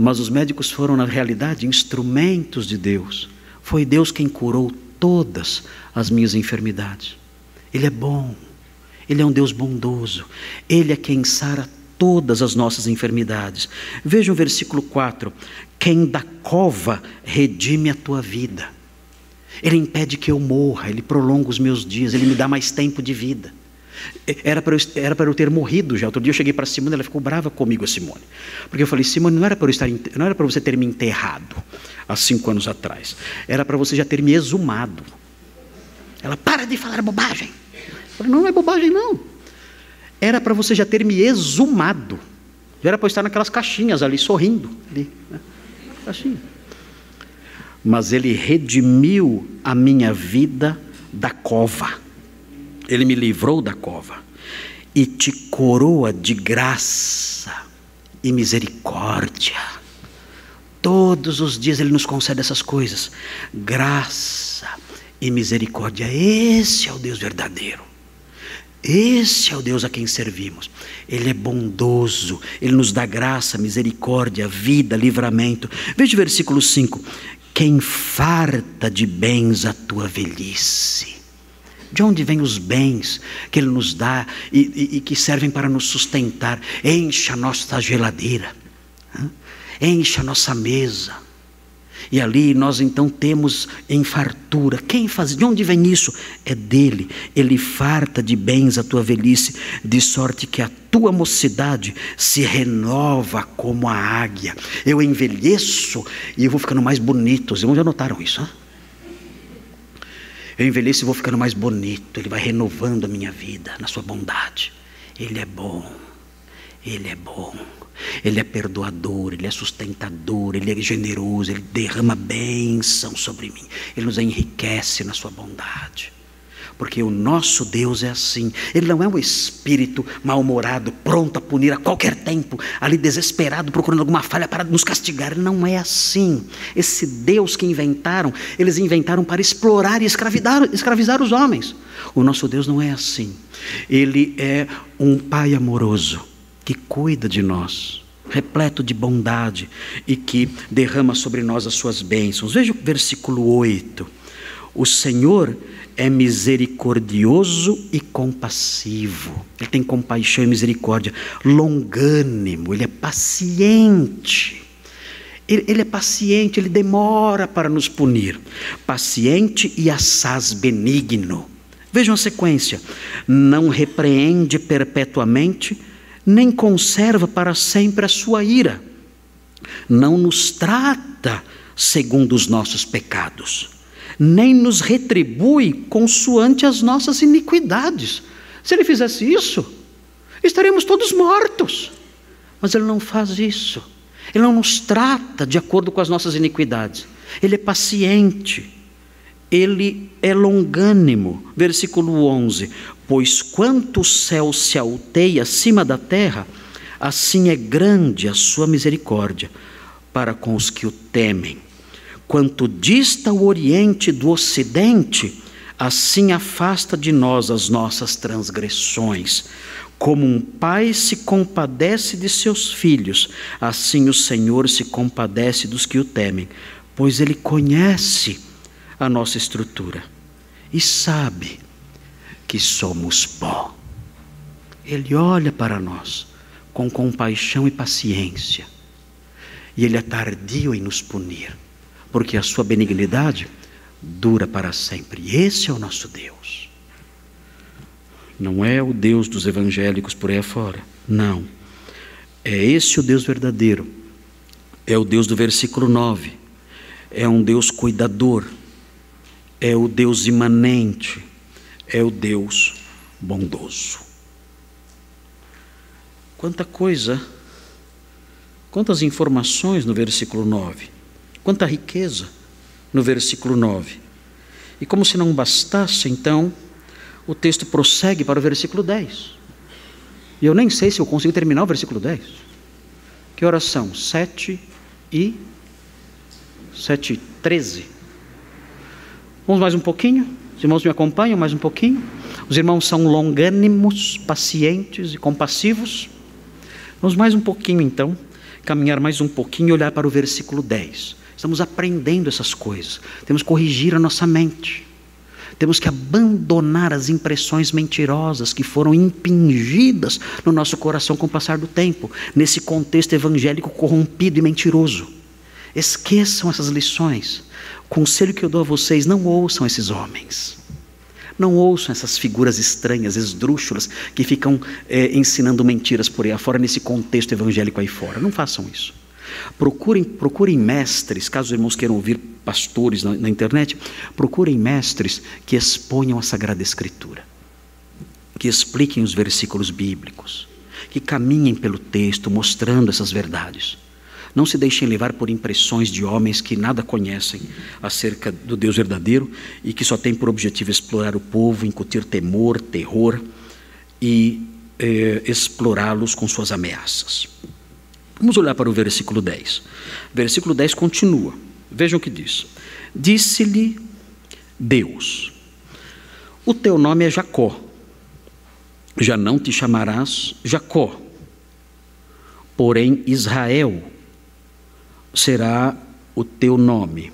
Mas os médicos foram, na realidade, instrumentos de Deus. Foi Deus quem curou todas as minhas enfermidades. Ele é bom, ele é um Deus bondoso, ele é quem sara todas as nossas enfermidades. Veja o versículo quatro, quem da cova redime a tua vida. Ele impede que eu morra, ele prolonga os meus dias, ele me dá mais tempo de vida. Era para, eu, era para eu ter morrido já. Outro dia eu cheguei para a Simone, ela ficou brava comigo, a Simone. Porque eu falei, Simone, não era para eu estar, não era para você ter me enterrado há cinco anos atrás. Era para você já ter me exumado. Ela, para de falar bobagem. Eu falei, não, não é bobagem não. Era para você já ter me exumado. Já era para eu estar naquelas caixinhas ali, sorrindo. Ali, né? Caixinha. Mas ele redimiu a minha vida da cova. Ele me livrou da cova e te coroa de graça e misericórdia. Todos os dias ele nos concede essas coisas, graça e misericórdia. Esse é o Deus verdadeiro, esse é o Deus a quem servimos. Ele é bondoso, ele nos dá graça, misericórdia, vida, livramento. Veja o versículo cinco, quem farta de bens a tua velhice. De onde vêm os bens que ele nos dá e, e, e que servem para nos sustentar? Enche a nossa geladeira, hein? Enche a nossa mesa, e ali nós então temos em fartura. Quem faz? De onde vem isso? É dele. Ele farta de bens a tua velhice, de sorte que a tua mocidade se renova como a águia. Eu envelheço e eu vou ficando mais bonito. Os irmãos já notaram isso, hein? Eu envelheço e vou ficando mais bonito. Ele vai renovando a minha vida na sua bondade. Ele é bom, ele é bom, ele é perdoador, ele é sustentador, ele é generoso, ele derrama bênção sobre mim. Ele nos enriquece na sua bondade. Porque o nosso Deus é assim. Ele não é um espírito mal-humorado, pronto a punir a qualquer tempo, ali desesperado, procurando alguma falha para nos castigar. Ele não é assim. Esse Deus que inventaram, eles inventaram para explorar e escravidar, escravizar os homens. O nosso Deus não é assim. Ele é um pai amoroso, que cuida de nós, repleto de bondade e que derrama sobre nós as suas bênçãos. Veja o versículo oito. O Senhor é misericordioso e compassivo. Ele tem compaixão e misericórdia. Longânimo, ele é paciente. Ele é paciente, ele demora para nos punir. Paciente e assaz benigno. Vejam a sequência. Não repreende perpetuamente, nem conserva para sempre a sua ira. Não nos trata segundo os nossos pecados, nem nos retribui consoante as nossas iniquidades. Se ele fizesse isso, estaremos todos mortos. Mas ele não faz isso. Ele não nos trata de acordo com as nossas iniquidades. Ele é paciente. Ele é longânimo. Versículo onze. Pois quanto o céu se alteia acima da terra, assim é grande a sua misericórdia para com os que o temem. Quanto dista o oriente do ocidente, assim afasta de nós as nossas transgressões. Como um pai se compadece de seus filhos, assim o Senhor se compadece dos que o temem, pois ele conhece a nossa estrutura e sabe que somos pó. Ele olha para nós com compaixão e paciência, e ele é tardio em nos punir, porque a sua benignidade dura para sempre. Esse é o nosso Deus. Não é o Deus dos evangélicos por aí afora. Não. É esse o Deus verdadeiro. É o Deus do versículo nove. É um Deus cuidador. É o Deus imanente. É o Deus bondoso. Quanta coisa. Quantas informações no versículo nove. Quanta riqueza no versículo nove. E como se não bastasse, então, o texto prossegue para o versículo dez. E eu nem sei se eu consigo terminar o versículo dez. Que horas são? sete e treze. Vamos mais um pouquinho? Os irmãos me acompanham mais um pouquinho? Os irmãos são longânimos, pacientes e compassivos. Vamos mais um pouquinho então, caminhar mais um pouquinho e olhar para o versículo dez. Estamos aprendendo essas coisas. Temos que corrigir a nossa mente. Temos que abandonar as impressões mentirosas que foram impingidas no nosso coração com o passar do tempo, nesse contexto evangélico corrompido e mentiroso. Esqueçam essas lições. O conselho que eu dou a vocês, não ouçam esses homens. Não ouçam essas figuras estranhas, esdrúxulas, que ficam eh, ensinando mentiras por aí afora, nesse contexto evangélico aí fora. Não façam isso. Procurem, procurem mestres, caso os irmãos queiram ouvir pastores na, na internet, procurem mestres que exponham a Sagrada Escritura, que expliquem os versículos bíblicos, que caminhem pelo texto mostrando essas verdades. Não se deixem levar por impressões de homens que nada conhecem acerca do Deus verdadeiro e que só têm por objetivo explorar o povo, incutir temor, terror e eh, explorá-los com suas ameaças. Vamos olhar para o versículo dez. Versículo dez continua. Vejam o que diz. Disse-lhe Deus: o teu nome é Jacó. Já não te chamarás Jacó, porém Israel será o teu nome.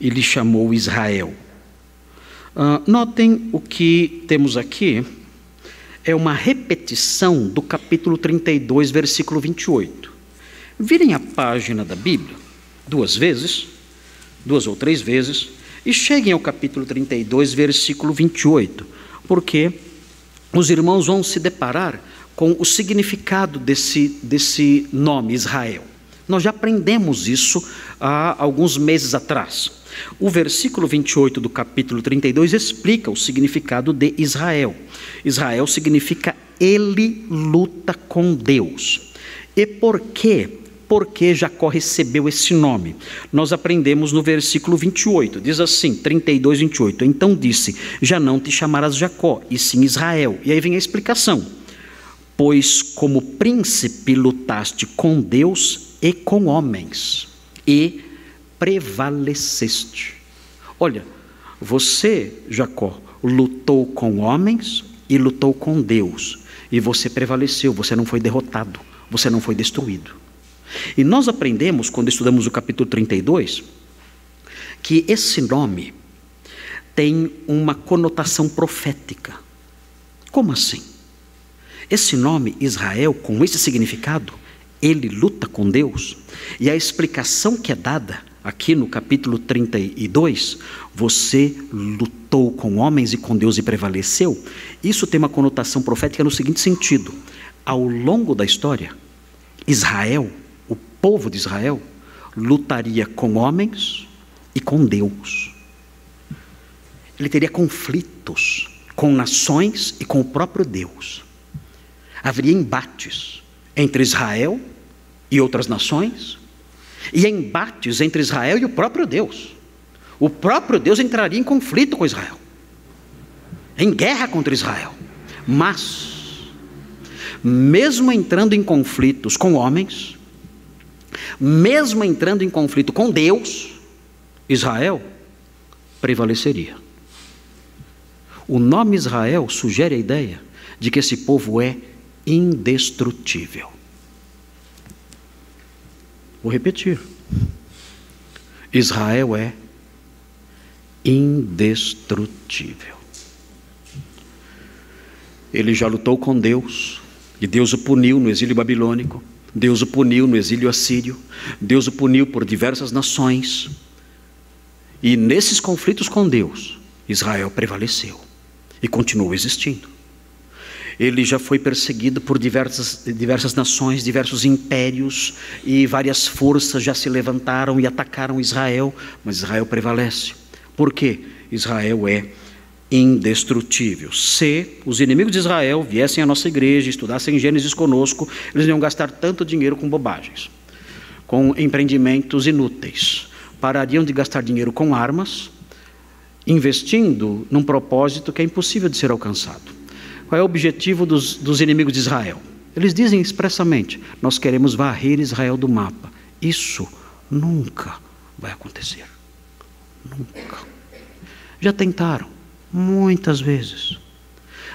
E lhe chamou Israel. Uh, notem o que temos aqui. É uma repetição do capítulo trinta e dois, versículo vinte e oito. Virem a página da Bíblia duas vezes, duas ou três vezes, e cheguem ao capítulo trinta e dois, versículo vinte e oito, porque os irmãos vão se deparar com o significado desse, desse nome, Israel. Nós já aprendemos isso há alguns meses atrás. O versículo vinte e oito do capítulo trinta e dois explica o significado de Israel. Israel significa ele luta com Deus. E por quê? Porque Jacó recebeu esse nome. Nós aprendemos no versículo vinte e oito, diz assim, trinta e dois, vinte e oito. Então disse, já não te chamarás Jacó, e sim Israel. E aí vem a explicação. Pois como príncipe lutaste com Deus e com homens, e prevaleceste. Olha, você, Jacó, lutou com homens e lutou com Deus, e você prevaleceu, você não foi derrotado, você não foi destruído. E nós aprendemos, quando estudamos o capítulo trinta e dois, que esse nome tem uma conotação profética. Como assim? Esse nome, Israel, com esse significado, ele luta com Deus. E a explicação que é dada aqui no capítulo trinta e dois, você lutou com homens e com Deus e prevaleceu. Isso tem uma conotação profética no seguinte sentido: ao longo da história, Israel, o povo de Israel, lutaria com homens e com Deus. Ele teria conflitos com nações e com o próprio Deus. Haveria embates entre Israel e outras nações, e embates entre Israel e o próprio Deus. O próprio Deus entraria em conflito com Israel, em guerra contra Israel. Mas, mesmo entrando em conflitos com homens, mesmo entrando em conflito com Deus, Israel prevaleceria. O nome Israel sugere a ideia de que esse povo é indestrutível. Vou repetir: Israel é indestrutível. Ele já lutou com Deus, e Deus o puniu no exílio babilônico, Deus o puniu no exílio assírio, Deus o puniu por diversas nações, e nesses conflitos com Deus, Israel prevaleceu e continuou existindo. Ele já foi perseguido por diversas, diversas nações, diversos impérios, e várias forças já se levantaram e atacaram Israel, mas Israel prevalece. Por quê? Israel é indestrutível. Se os inimigos de Israel viessem à nossa igreja, estudassem Gênesis conosco, eles iam gastar tanto dinheiro com bobagens, com empreendimentos inúteis. Parariam de gastar dinheiro com armas, investindo num propósito que é impossível de ser alcançado. Qual é o objetivo dos, dos inimigos de Israel? Eles dizem expressamente: nós queremos varrer Israel do mapa. Isso nunca vai acontecer. Nunca. Já tentaram, muitas vezes,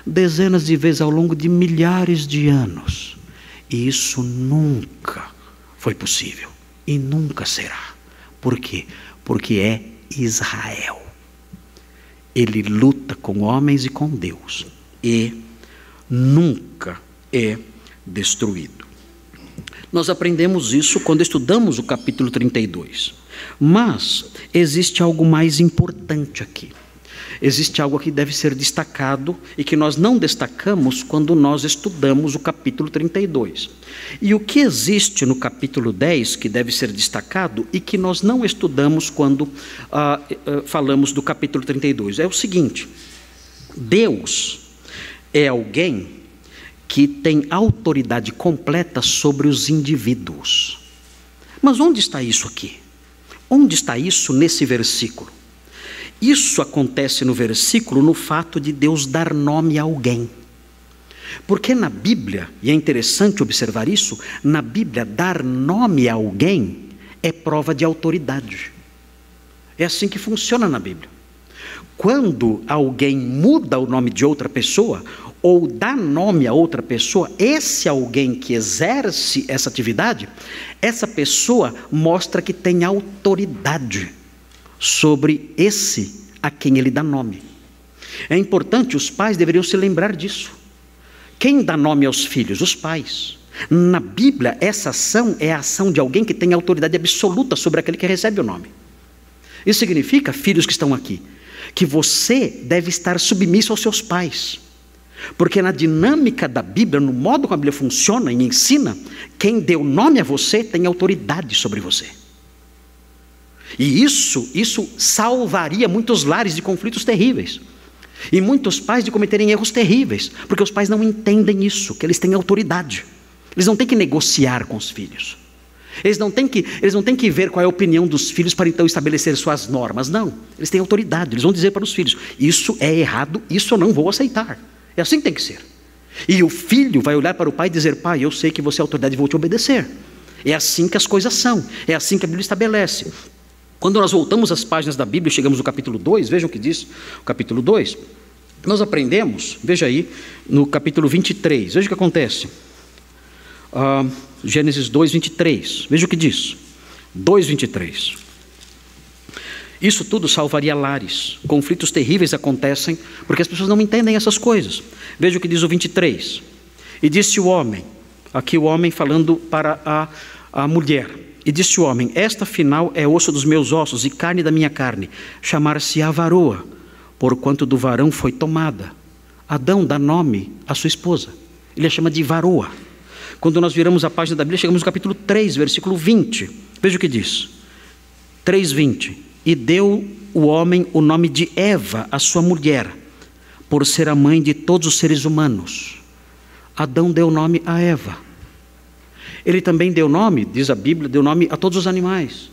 dezenas de vezes ao longo de milhares de anos. E isso nunca foi possível. E nunca será. Por quê? Porque é Israel. Ele luta com homens e com Deus. E nunca é destruído. Nós aprendemos isso quando estudamos o capítulo trinta e dois. Mas existe algo mais importante aqui. Existe algo que deve ser destacado e que nós não destacamos quando nós estudamos o capítulo trinta e dois. E o que existe no capítulo dez que deve ser destacado e que nós não estudamos quando ah, falamos do capítulo trinta e dois? É o seguinte: Deus é alguém que tem autoridade completa sobre os indivíduos. Mas onde está isso aqui? Onde está isso nesse versículo? Isso acontece no versículo no fato de Deus dar nome a alguém. Porque na Bíblia, e é interessante observar isso, na Bíblia dar nome a alguém é prova de autoridade. É assim que funciona na Bíblia. Quando alguém muda o nome de outra pessoa, ou dá nome a outra pessoa, esse alguém que exerce essa atividade, essa pessoa mostra que tem autoridade sobre esse a quem ele dá nome. É importante, os pais deveriam se lembrar disso. Quem dá nome aos filhos? Os pais. Na Bíblia, essa ação é a ação de alguém que tem autoridade absoluta sobre aquele que recebe o nome. Isso significa, filhos que estão aqui, que você deve estar submisso aos seus pais. Porque na dinâmica da Bíblia, no modo como a Bíblia funciona e ensina, quem deu nome a você tem autoridade sobre você. E isso, isso salvaria muitos lares de conflitos terríveis. E muitos pais de cometerem erros terríveis. Porque os pais não entendem isso, que eles têm autoridade. Eles não têm que negociar com os filhos. Eles não têm que, eles não têm que ver qual é a opinião dos filhos para então estabelecer suas normas. Não, eles têm autoridade, eles vão dizer para os filhos: isso é errado, isso eu não vou aceitar. É assim que tem que ser. E o filho vai olhar para o pai e dizer: pai, eu sei que você é autoridade e vou te obedecer. É assim que as coisas são, é assim que a Bíblia estabelece. Quando nós voltamos às páginas da Bíblia e chegamos no capítulo dois, vejam o que diz o capítulo dois. Nós aprendemos, veja aí, no capítulo vinte e três, veja o que acontece. uh, Gênesis dois, vinte e três. Veja o que diz. dois, vinte e três. Isso tudo salvaria lares. Conflitos terríveis acontecem porque as pessoas não entendem essas coisas. Veja o que diz o vinte e três. E disse o homem, aqui o homem falando para a, a mulher. E disse o homem, esta afinal é osso dos meus ossos e carne da minha carne. Chamar-se-á varoa, porquanto do varão foi tomada. Adão dá nome à sua esposa. Ele a chama de varoa. Quando nós viramos a página da Bíblia, chegamos no capítulo três, versículo vinte. Veja o que diz. três, vinte. E deu o homem o nome de Eva, a sua mulher, por ser a mãe de todos os seres humanos. Adão deu nome a Eva. Ele também deu nome, diz a Bíblia, deu nome a todos os animais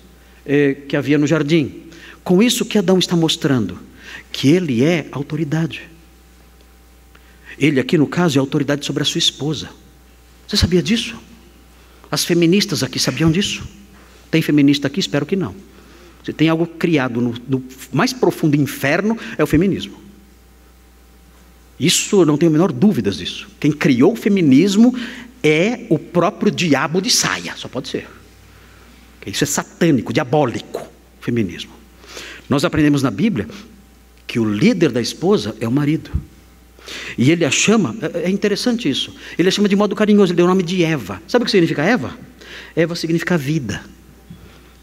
eh, que havia no jardim. Com isso que Adão está mostrando? Que ele é autoridade. Ele aqui no caso é autoridade sobre a sua esposa. Você sabia disso? As feministas aqui sabiam disso? Tem feminista aqui? Espero que não. Se tem algo criado no, no mais profundo inferno, é o feminismo. Isso, eu não tenho a menor dúvida disso. Quem criou o feminismo é o próprio diabo de saia, só pode ser. Isso é satânico, diabólico, o feminismo. Nós aprendemos na Bíblia que o líder da esposa é o marido. E ele a chama, é interessante isso, ele a chama de modo carinhoso, ele deu o nome de Eva. Sabe o que significa Eva? Eva significa vida.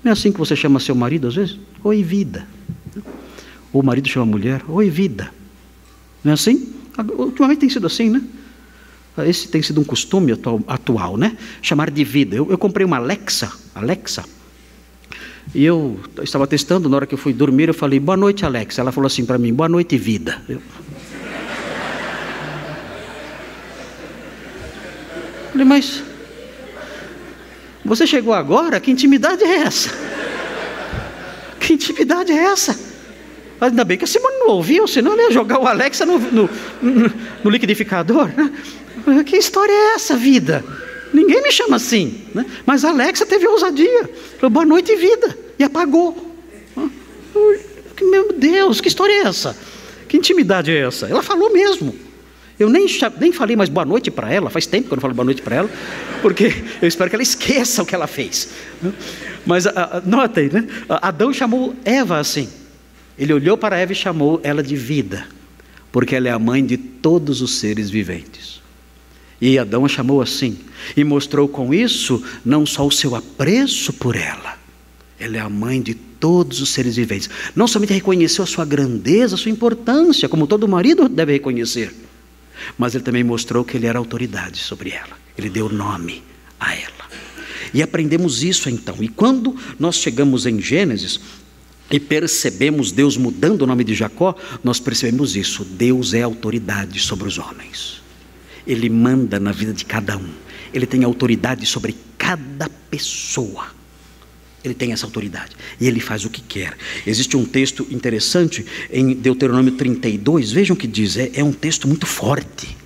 Não é assim que você chama seu marido às vezes? Oi, vida. Ou o marido chama a mulher, oi, vida. Não é assim? Ultimamente tem sido assim, né? Esse tem sido um costume atual, atual né? Chamar de vida. Eu, eu comprei uma Alexa, Alexa. E eu estava testando, na hora que eu fui dormir, eu falei, boa noite, Alexa. Ela falou assim para mim, boa noite, vida. Eu falei, mas... você chegou agora? Que intimidade é essa? Que intimidade é essa? Ainda bem que a Simone não ouviu, senão ela ia jogar o Alexa no, no, no, no liquidificador. Né? Que história é essa, vida? Ninguém me chama assim. Né? Mas a Alexa teve ousadia. Falou, boa noite, vida. E apagou. Meu Deus, que história é essa? Que intimidade é essa? Ela falou mesmo. Eu nem, nem falei mais boa noite para ela, faz tempo que eu não falo boa noite para ela, porque eu espero que ela esqueça o que ela fez. Mas a, a, notem, né? Adão chamou Eva assim. Ele olhou para Eva e chamou ela de vida, porque ela é a mãe de todos os seres viventes. E Adão a chamou assim, e mostrou com isso não só o seu apreço por ela, ela é a mãe de todos os seres viventes. Não somente reconheceu a sua grandeza, a sua importância, como todo marido deve reconhecer, mas ele também mostrou que ele era autoridade sobre ela. Ele deu nome a ela. E aprendemos isso então. E quando nós chegamos em Gênesis e percebemos Deus mudando o nome de Jacó, nós percebemos isso. Deus é autoridade sobre os homens. Ele manda na vida de cada um. Ele tem autoridade sobre cada pessoa. Ele tem essa autoridade. E ele faz o que quer. Existe um texto interessante em Deuteronômio trinta e dois. Vejam o que diz. É, é um texto muito forte.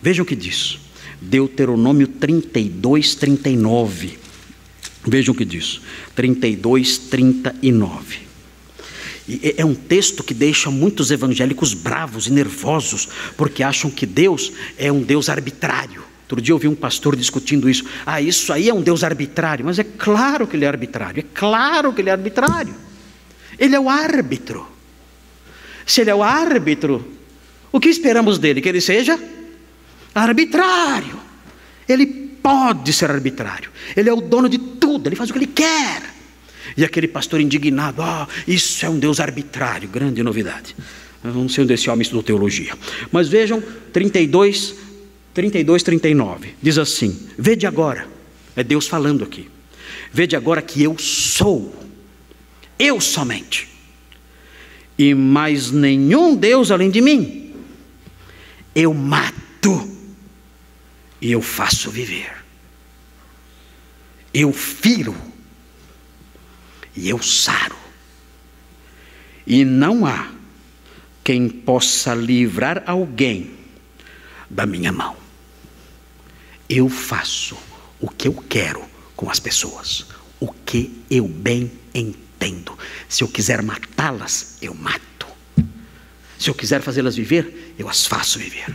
Vejam o que diz. Deuteronômio trinta e dois, trinta e nove. Vejam o que diz. trinta e dois, trinta e nove. E é um texto que deixa muitos evangélicos bravos e nervosos, porque acham que Deus é um Deus arbitrário. Outro dia eu ouvi um pastor discutindo isso. Ah, isso aí é um Deus arbitrário. Mas é claro que ele é arbitrário. É claro que ele é arbitrário. Ele é o árbitro. Se ele é o árbitro, o que esperamos dele? Que ele seja arbitrário. Ele pode ser arbitrário. Ele é o dono de tudo. Ele faz o que ele quer. E aquele pastor indignado. Ah, oh, isso é um Deus arbitrário. Grande novidade. Eu não sei onde esse homem estudou teologia. Mas vejam, trinta e dois, trinta e dois, trinta e nove, diz assim, vede agora, é Deus falando aqui, vede agora que eu sou, eu somente, e mais nenhum Deus além de mim, eu mato, e eu faço viver, eu firo, e eu saro, e não há quem possa livrar alguém da minha mão. Eu faço o que eu quero com as pessoas, o que eu bem entendo. Se eu quiser matá-las, eu mato. Se eu quiser fazê-las viver, eu as faço viver.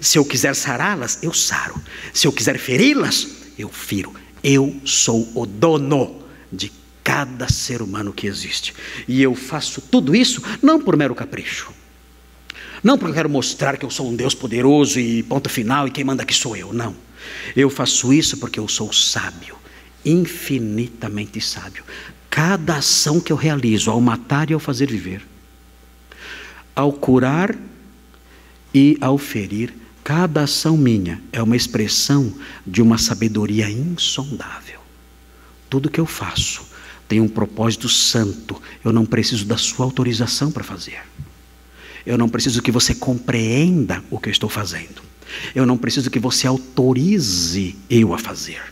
Se eu quiser sará-las, eu saro. Se eu quiser feri-las, eu firo. Eu sou o dono de cada ser humano que existe. E eu faço tudo isso não por mero capricho. Não porque eu quero mostrar que eu sou um Deus poderoso e ponto final e quem manda aqui sou eu. Não. Eu faço isso porque eu sou sábio. Infinitamente sábio. Cada ação que eu realizo ao matar e ao fazer viver, ao curar e ao ferir, cada ação minha é uma expressão de uma sabedoria insondável. Tudo que eu faço tem um propósito santo. Eu não preciso da sua autorização para fazer. Eu não preciso que você compreenda o que eu estou fazendo. Eu não preciso que você autorize eu a fazer.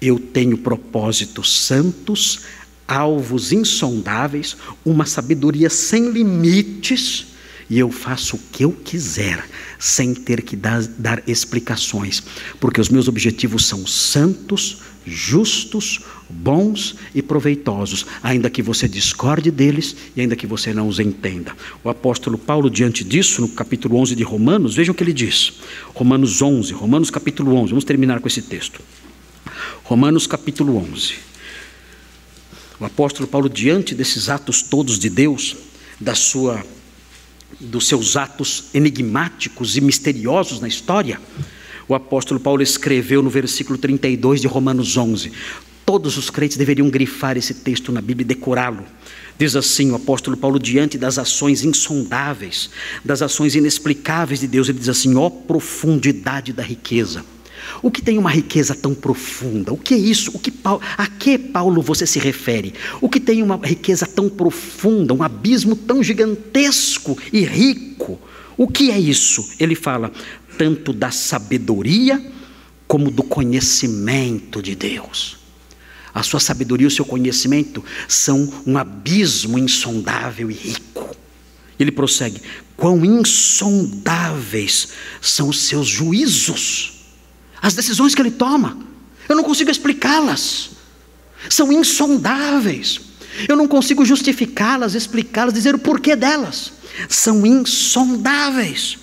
Eu tenho propósitos santos, alvos insondáveis, uma sabedoria sem limites, e eu faço o que eu quiser, sem ter que dar, dar explicações, porque os meus objetivos são santos, justos, bons e proveitosos, ainda que você discorde deles e ainda que você não os entenda. O apóstolo Paulo, diante disso, no capítulo onze de Romanos, vejam o que ele diz. Romanos onze, Romanos capítulo onze, vamos terminar com esse texto. Romanos capítulo onze. O apóstolo Paulo, diante desses atos todos de Deus, da sua... dos seus atos enigmáticos e misteriosos na história, o apóstolo Paulo escreveu no versículo trinta e dois de Romanos onze. Todos os crentes deveriam grifar esse texto na Bíblia e decorá-lo. Diz assim o apóstolo Paulo, diante das ações insondáveis, das ações inexplicáveis de Deus, ele diz assim: ó profundidade da riqueza. O que tem uma riqueza tão profunda? O que é isso? O que Paulo, a que Paulo você se refere? O que tem uma riqueza tão profunda, um abismo tão gigantesco e rico? O que é isso? Ele fala tanto da sabedoria como do conhecimento de Deus. A sua sabedoria e o seu conhecimento são um abismo insondável e rico. Ele prossegue: quão insondáveis são os seus juízos. As decisões que ele toma, eu não consigo explicá-las, são insondáveis, eu não consigo justificá-las, explicá-las, dizer o porquê delas, são insondáveis,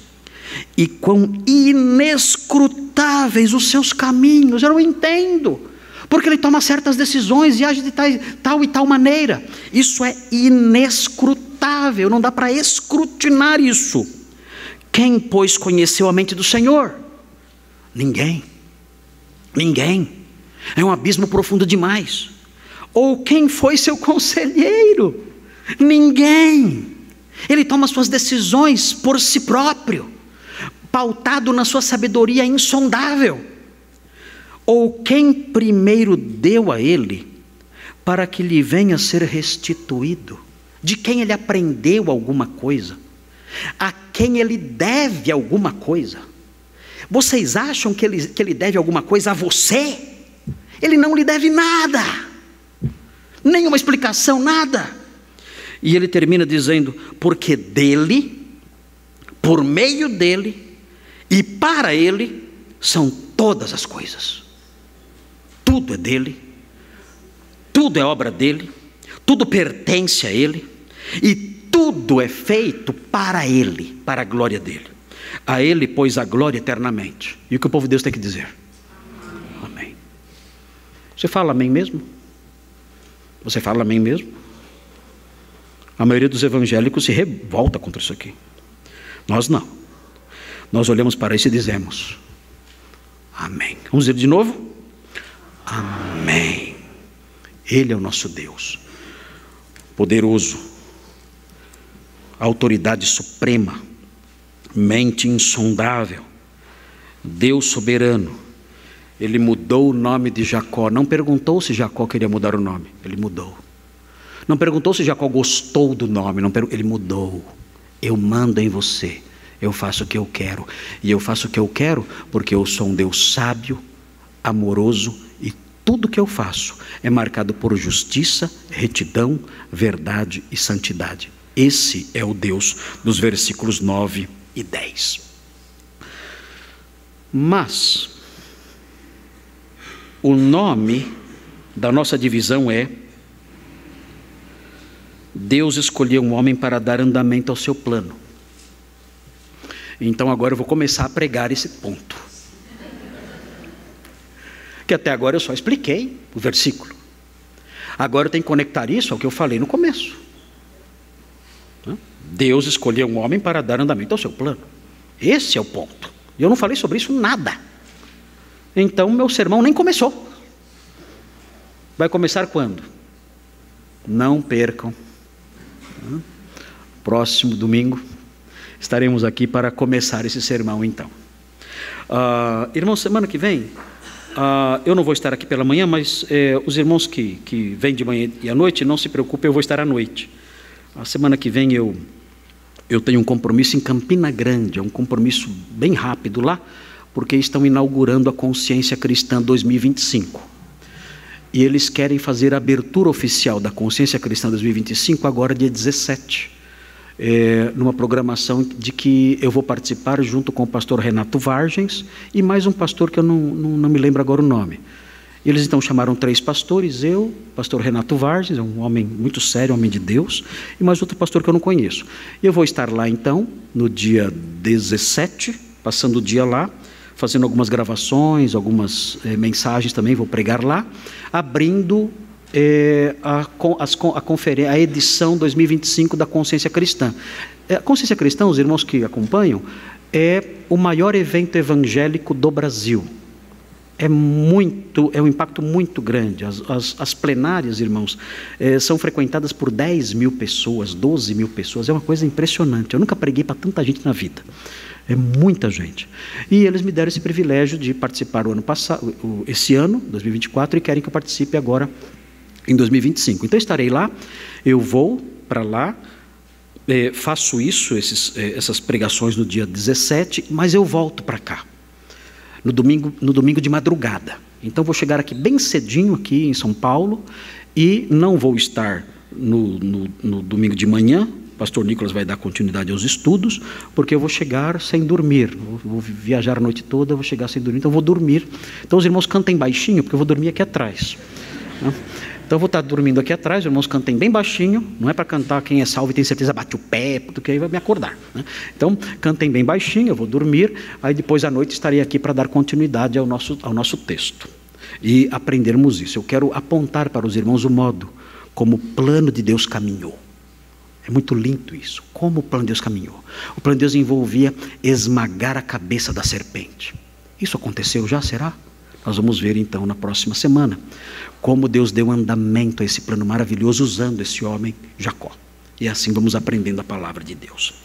e quão inescrutáveis os seus caminhos, eu não entendo, porque ele toma certas decisões e age de tal, tal e tal maneira, isso é inescrutável, não dá para escrutinar isso. Quem, pois, conheceu a mente do Senhor? Ninguém. Ninguém. É um abismo profundo demais. Ou quem foi seu conselheiro? Ninguém. Ele toma suas decisões por si próprio, pautado na sua sabedoria insondável. Ou quem primeiro deu a ele, para que lhe venha a ser restituído? De quem ele aprendeu alguma coisa? A quem ele deve alguma coisa? Vocês acham que ele, que ele deve alguma coisa a você? Ele não lhe deve nada. Nenhuma explicação, nada. E ele termina dizendo: porque dele, por meio dele e para ele são todas as coisas. Tudo é dele. Tudo é obra dele. Tudo pertence a ele. E tudo é feito para ele, para a glória dele. A ele, pois, a glória eternamente. E o que o povo de Deus tem que dizer? Amém. Você fala amém mesmo? Você fala amém mesmo? A maioria dos evangélicos se revolta contra isso aqui. Nós não. Nós olhamos para isso e dizemos: amém. Vamos dizer de novo? Amém. Ele é o nosso Deus, poderoso, autoridade suprema, mente insondável, Deus soberano. Ele mudou o nome de Jacó. Não perguntou se Jacó queria mudar o nome, ele mudou. Não perguntou se Jacó gostou do nome, não, ele mudou. Eu mando em você, eu faço o que eu quero. E eu faço o que eu quero porque eu sou um Deus sábio, amoroso, e tudo que eu faço é marcado por justiça, retidão, verdade e santidade. Esse é o Deus dos versículos nove e dez. Mas o nome da nossa divisão é: Deus escolheu um homem para dar andamento ao seu plano. Então agora eu vou começar a pregar esse ponto. Porque até agora eu só expliquei o versículo. Agora eu tenho que conectar isso ao que eu falei no começo. Deus escolheu um homem para dar andamento ao seu plano. Esse é o ponto. E eu não falei sobre isso nada. Então meu sermão nem começou. Vai começar quando? Não percam. Próximo domingo estaremos aqui para começar esse sermão então. Uh, irmãos, semana que vem, uh, eu não vou estar aqui pela manhã, mas eh, os irmãos que, que vêm de manhã e à noite, não se preocupem, eu vou estar à noite. A semana que vem eu, eu tenho um compromisso em Campina Grande, é um compromisso bem rápido lá, porque estão inaugurando a Consciência Cristã dois mil e vinte e cinco. E eles querem fazer a abertura oficial da Consciência Cristã dois mil e vinte e cinco agora dia dezessete. É, numa programação de que eu vou participar junto com o pastor Renato Vargens e mais um pastor que eu não, não, não me lembro agora o nome. Eles então chamaram três pastores, eu, pastor Renato Vargens, um homem muito sério, um homem de Deus, e mais outro pastor que eu não conheço. Eu vou estar lá então, no dia dezessete, passando o dia lá, fazendo algumas gravações, algumas eh, mensagens também, vou pregar lá, abrindo... É, a, a, a, a edição dois mil e vinte e cinco da Consciência Cristã. A Consciência Cristã, os irmãos que acompanham, é o maior evento evangélico do Brasil. É muito, é um impacto muito grande. As, as, as plenárias, irmãos, é, são frequentadas por dez mil pessoas, doze mil pessoas. É uma coisa impressionante. Eu nunca preguei para tanta gente na vida. É muita gente. E eles me deram esse privilégio de participar o ano passado, esse ano, dois mil e vinte e quatro, e querem que eu participe agora em dois mil e vinte e cinco. Então estarei lá, eu vou para lá, eh, faço isso, esses, eh, essas pregações no dia dezessete, mas eu volto para cá, no domingo, no domingo de madrugada. Então vou chegar aqui bem cedinho, aqui em São Paulo, e não vou estar no, no, no domingo de manhã. O pastor Nicolas vai dar continuidade aos estudos, porque eu vou chegar sem dormir, vou, vou viajar a noite toda, vou chegar sem dormir, então vou dormir. Então os irmãos cantem baixinho, porque eu vou dormir aqui atrás, né? Então eu vou estar dormindo aqui atrás, os irmãos cantem bem baixinho, não é para cantar quem é salvo e tem certeza bate o pé, porque aí vai me acordar, né? Então cantem bem baixinho, eu vou dormir, aí depois à noite estarei aqui para dar continuidade ao nosso, ao nosso texto e aprendermos isso. Eu quero apontar para os irmãos o modo como o plano de Deus caminhou. É muito lindo isso, como o plano de Deus caminhou. O plano de Deus envolvia esmagar a cabeça da serpente. Isso aconteceu já, será? Nós vamos ver então na próxima semana como Deus deu andamento a esse plano maravilhoso usando esse homem Jacó. E assim vamos aprendendo a palavra de Deus.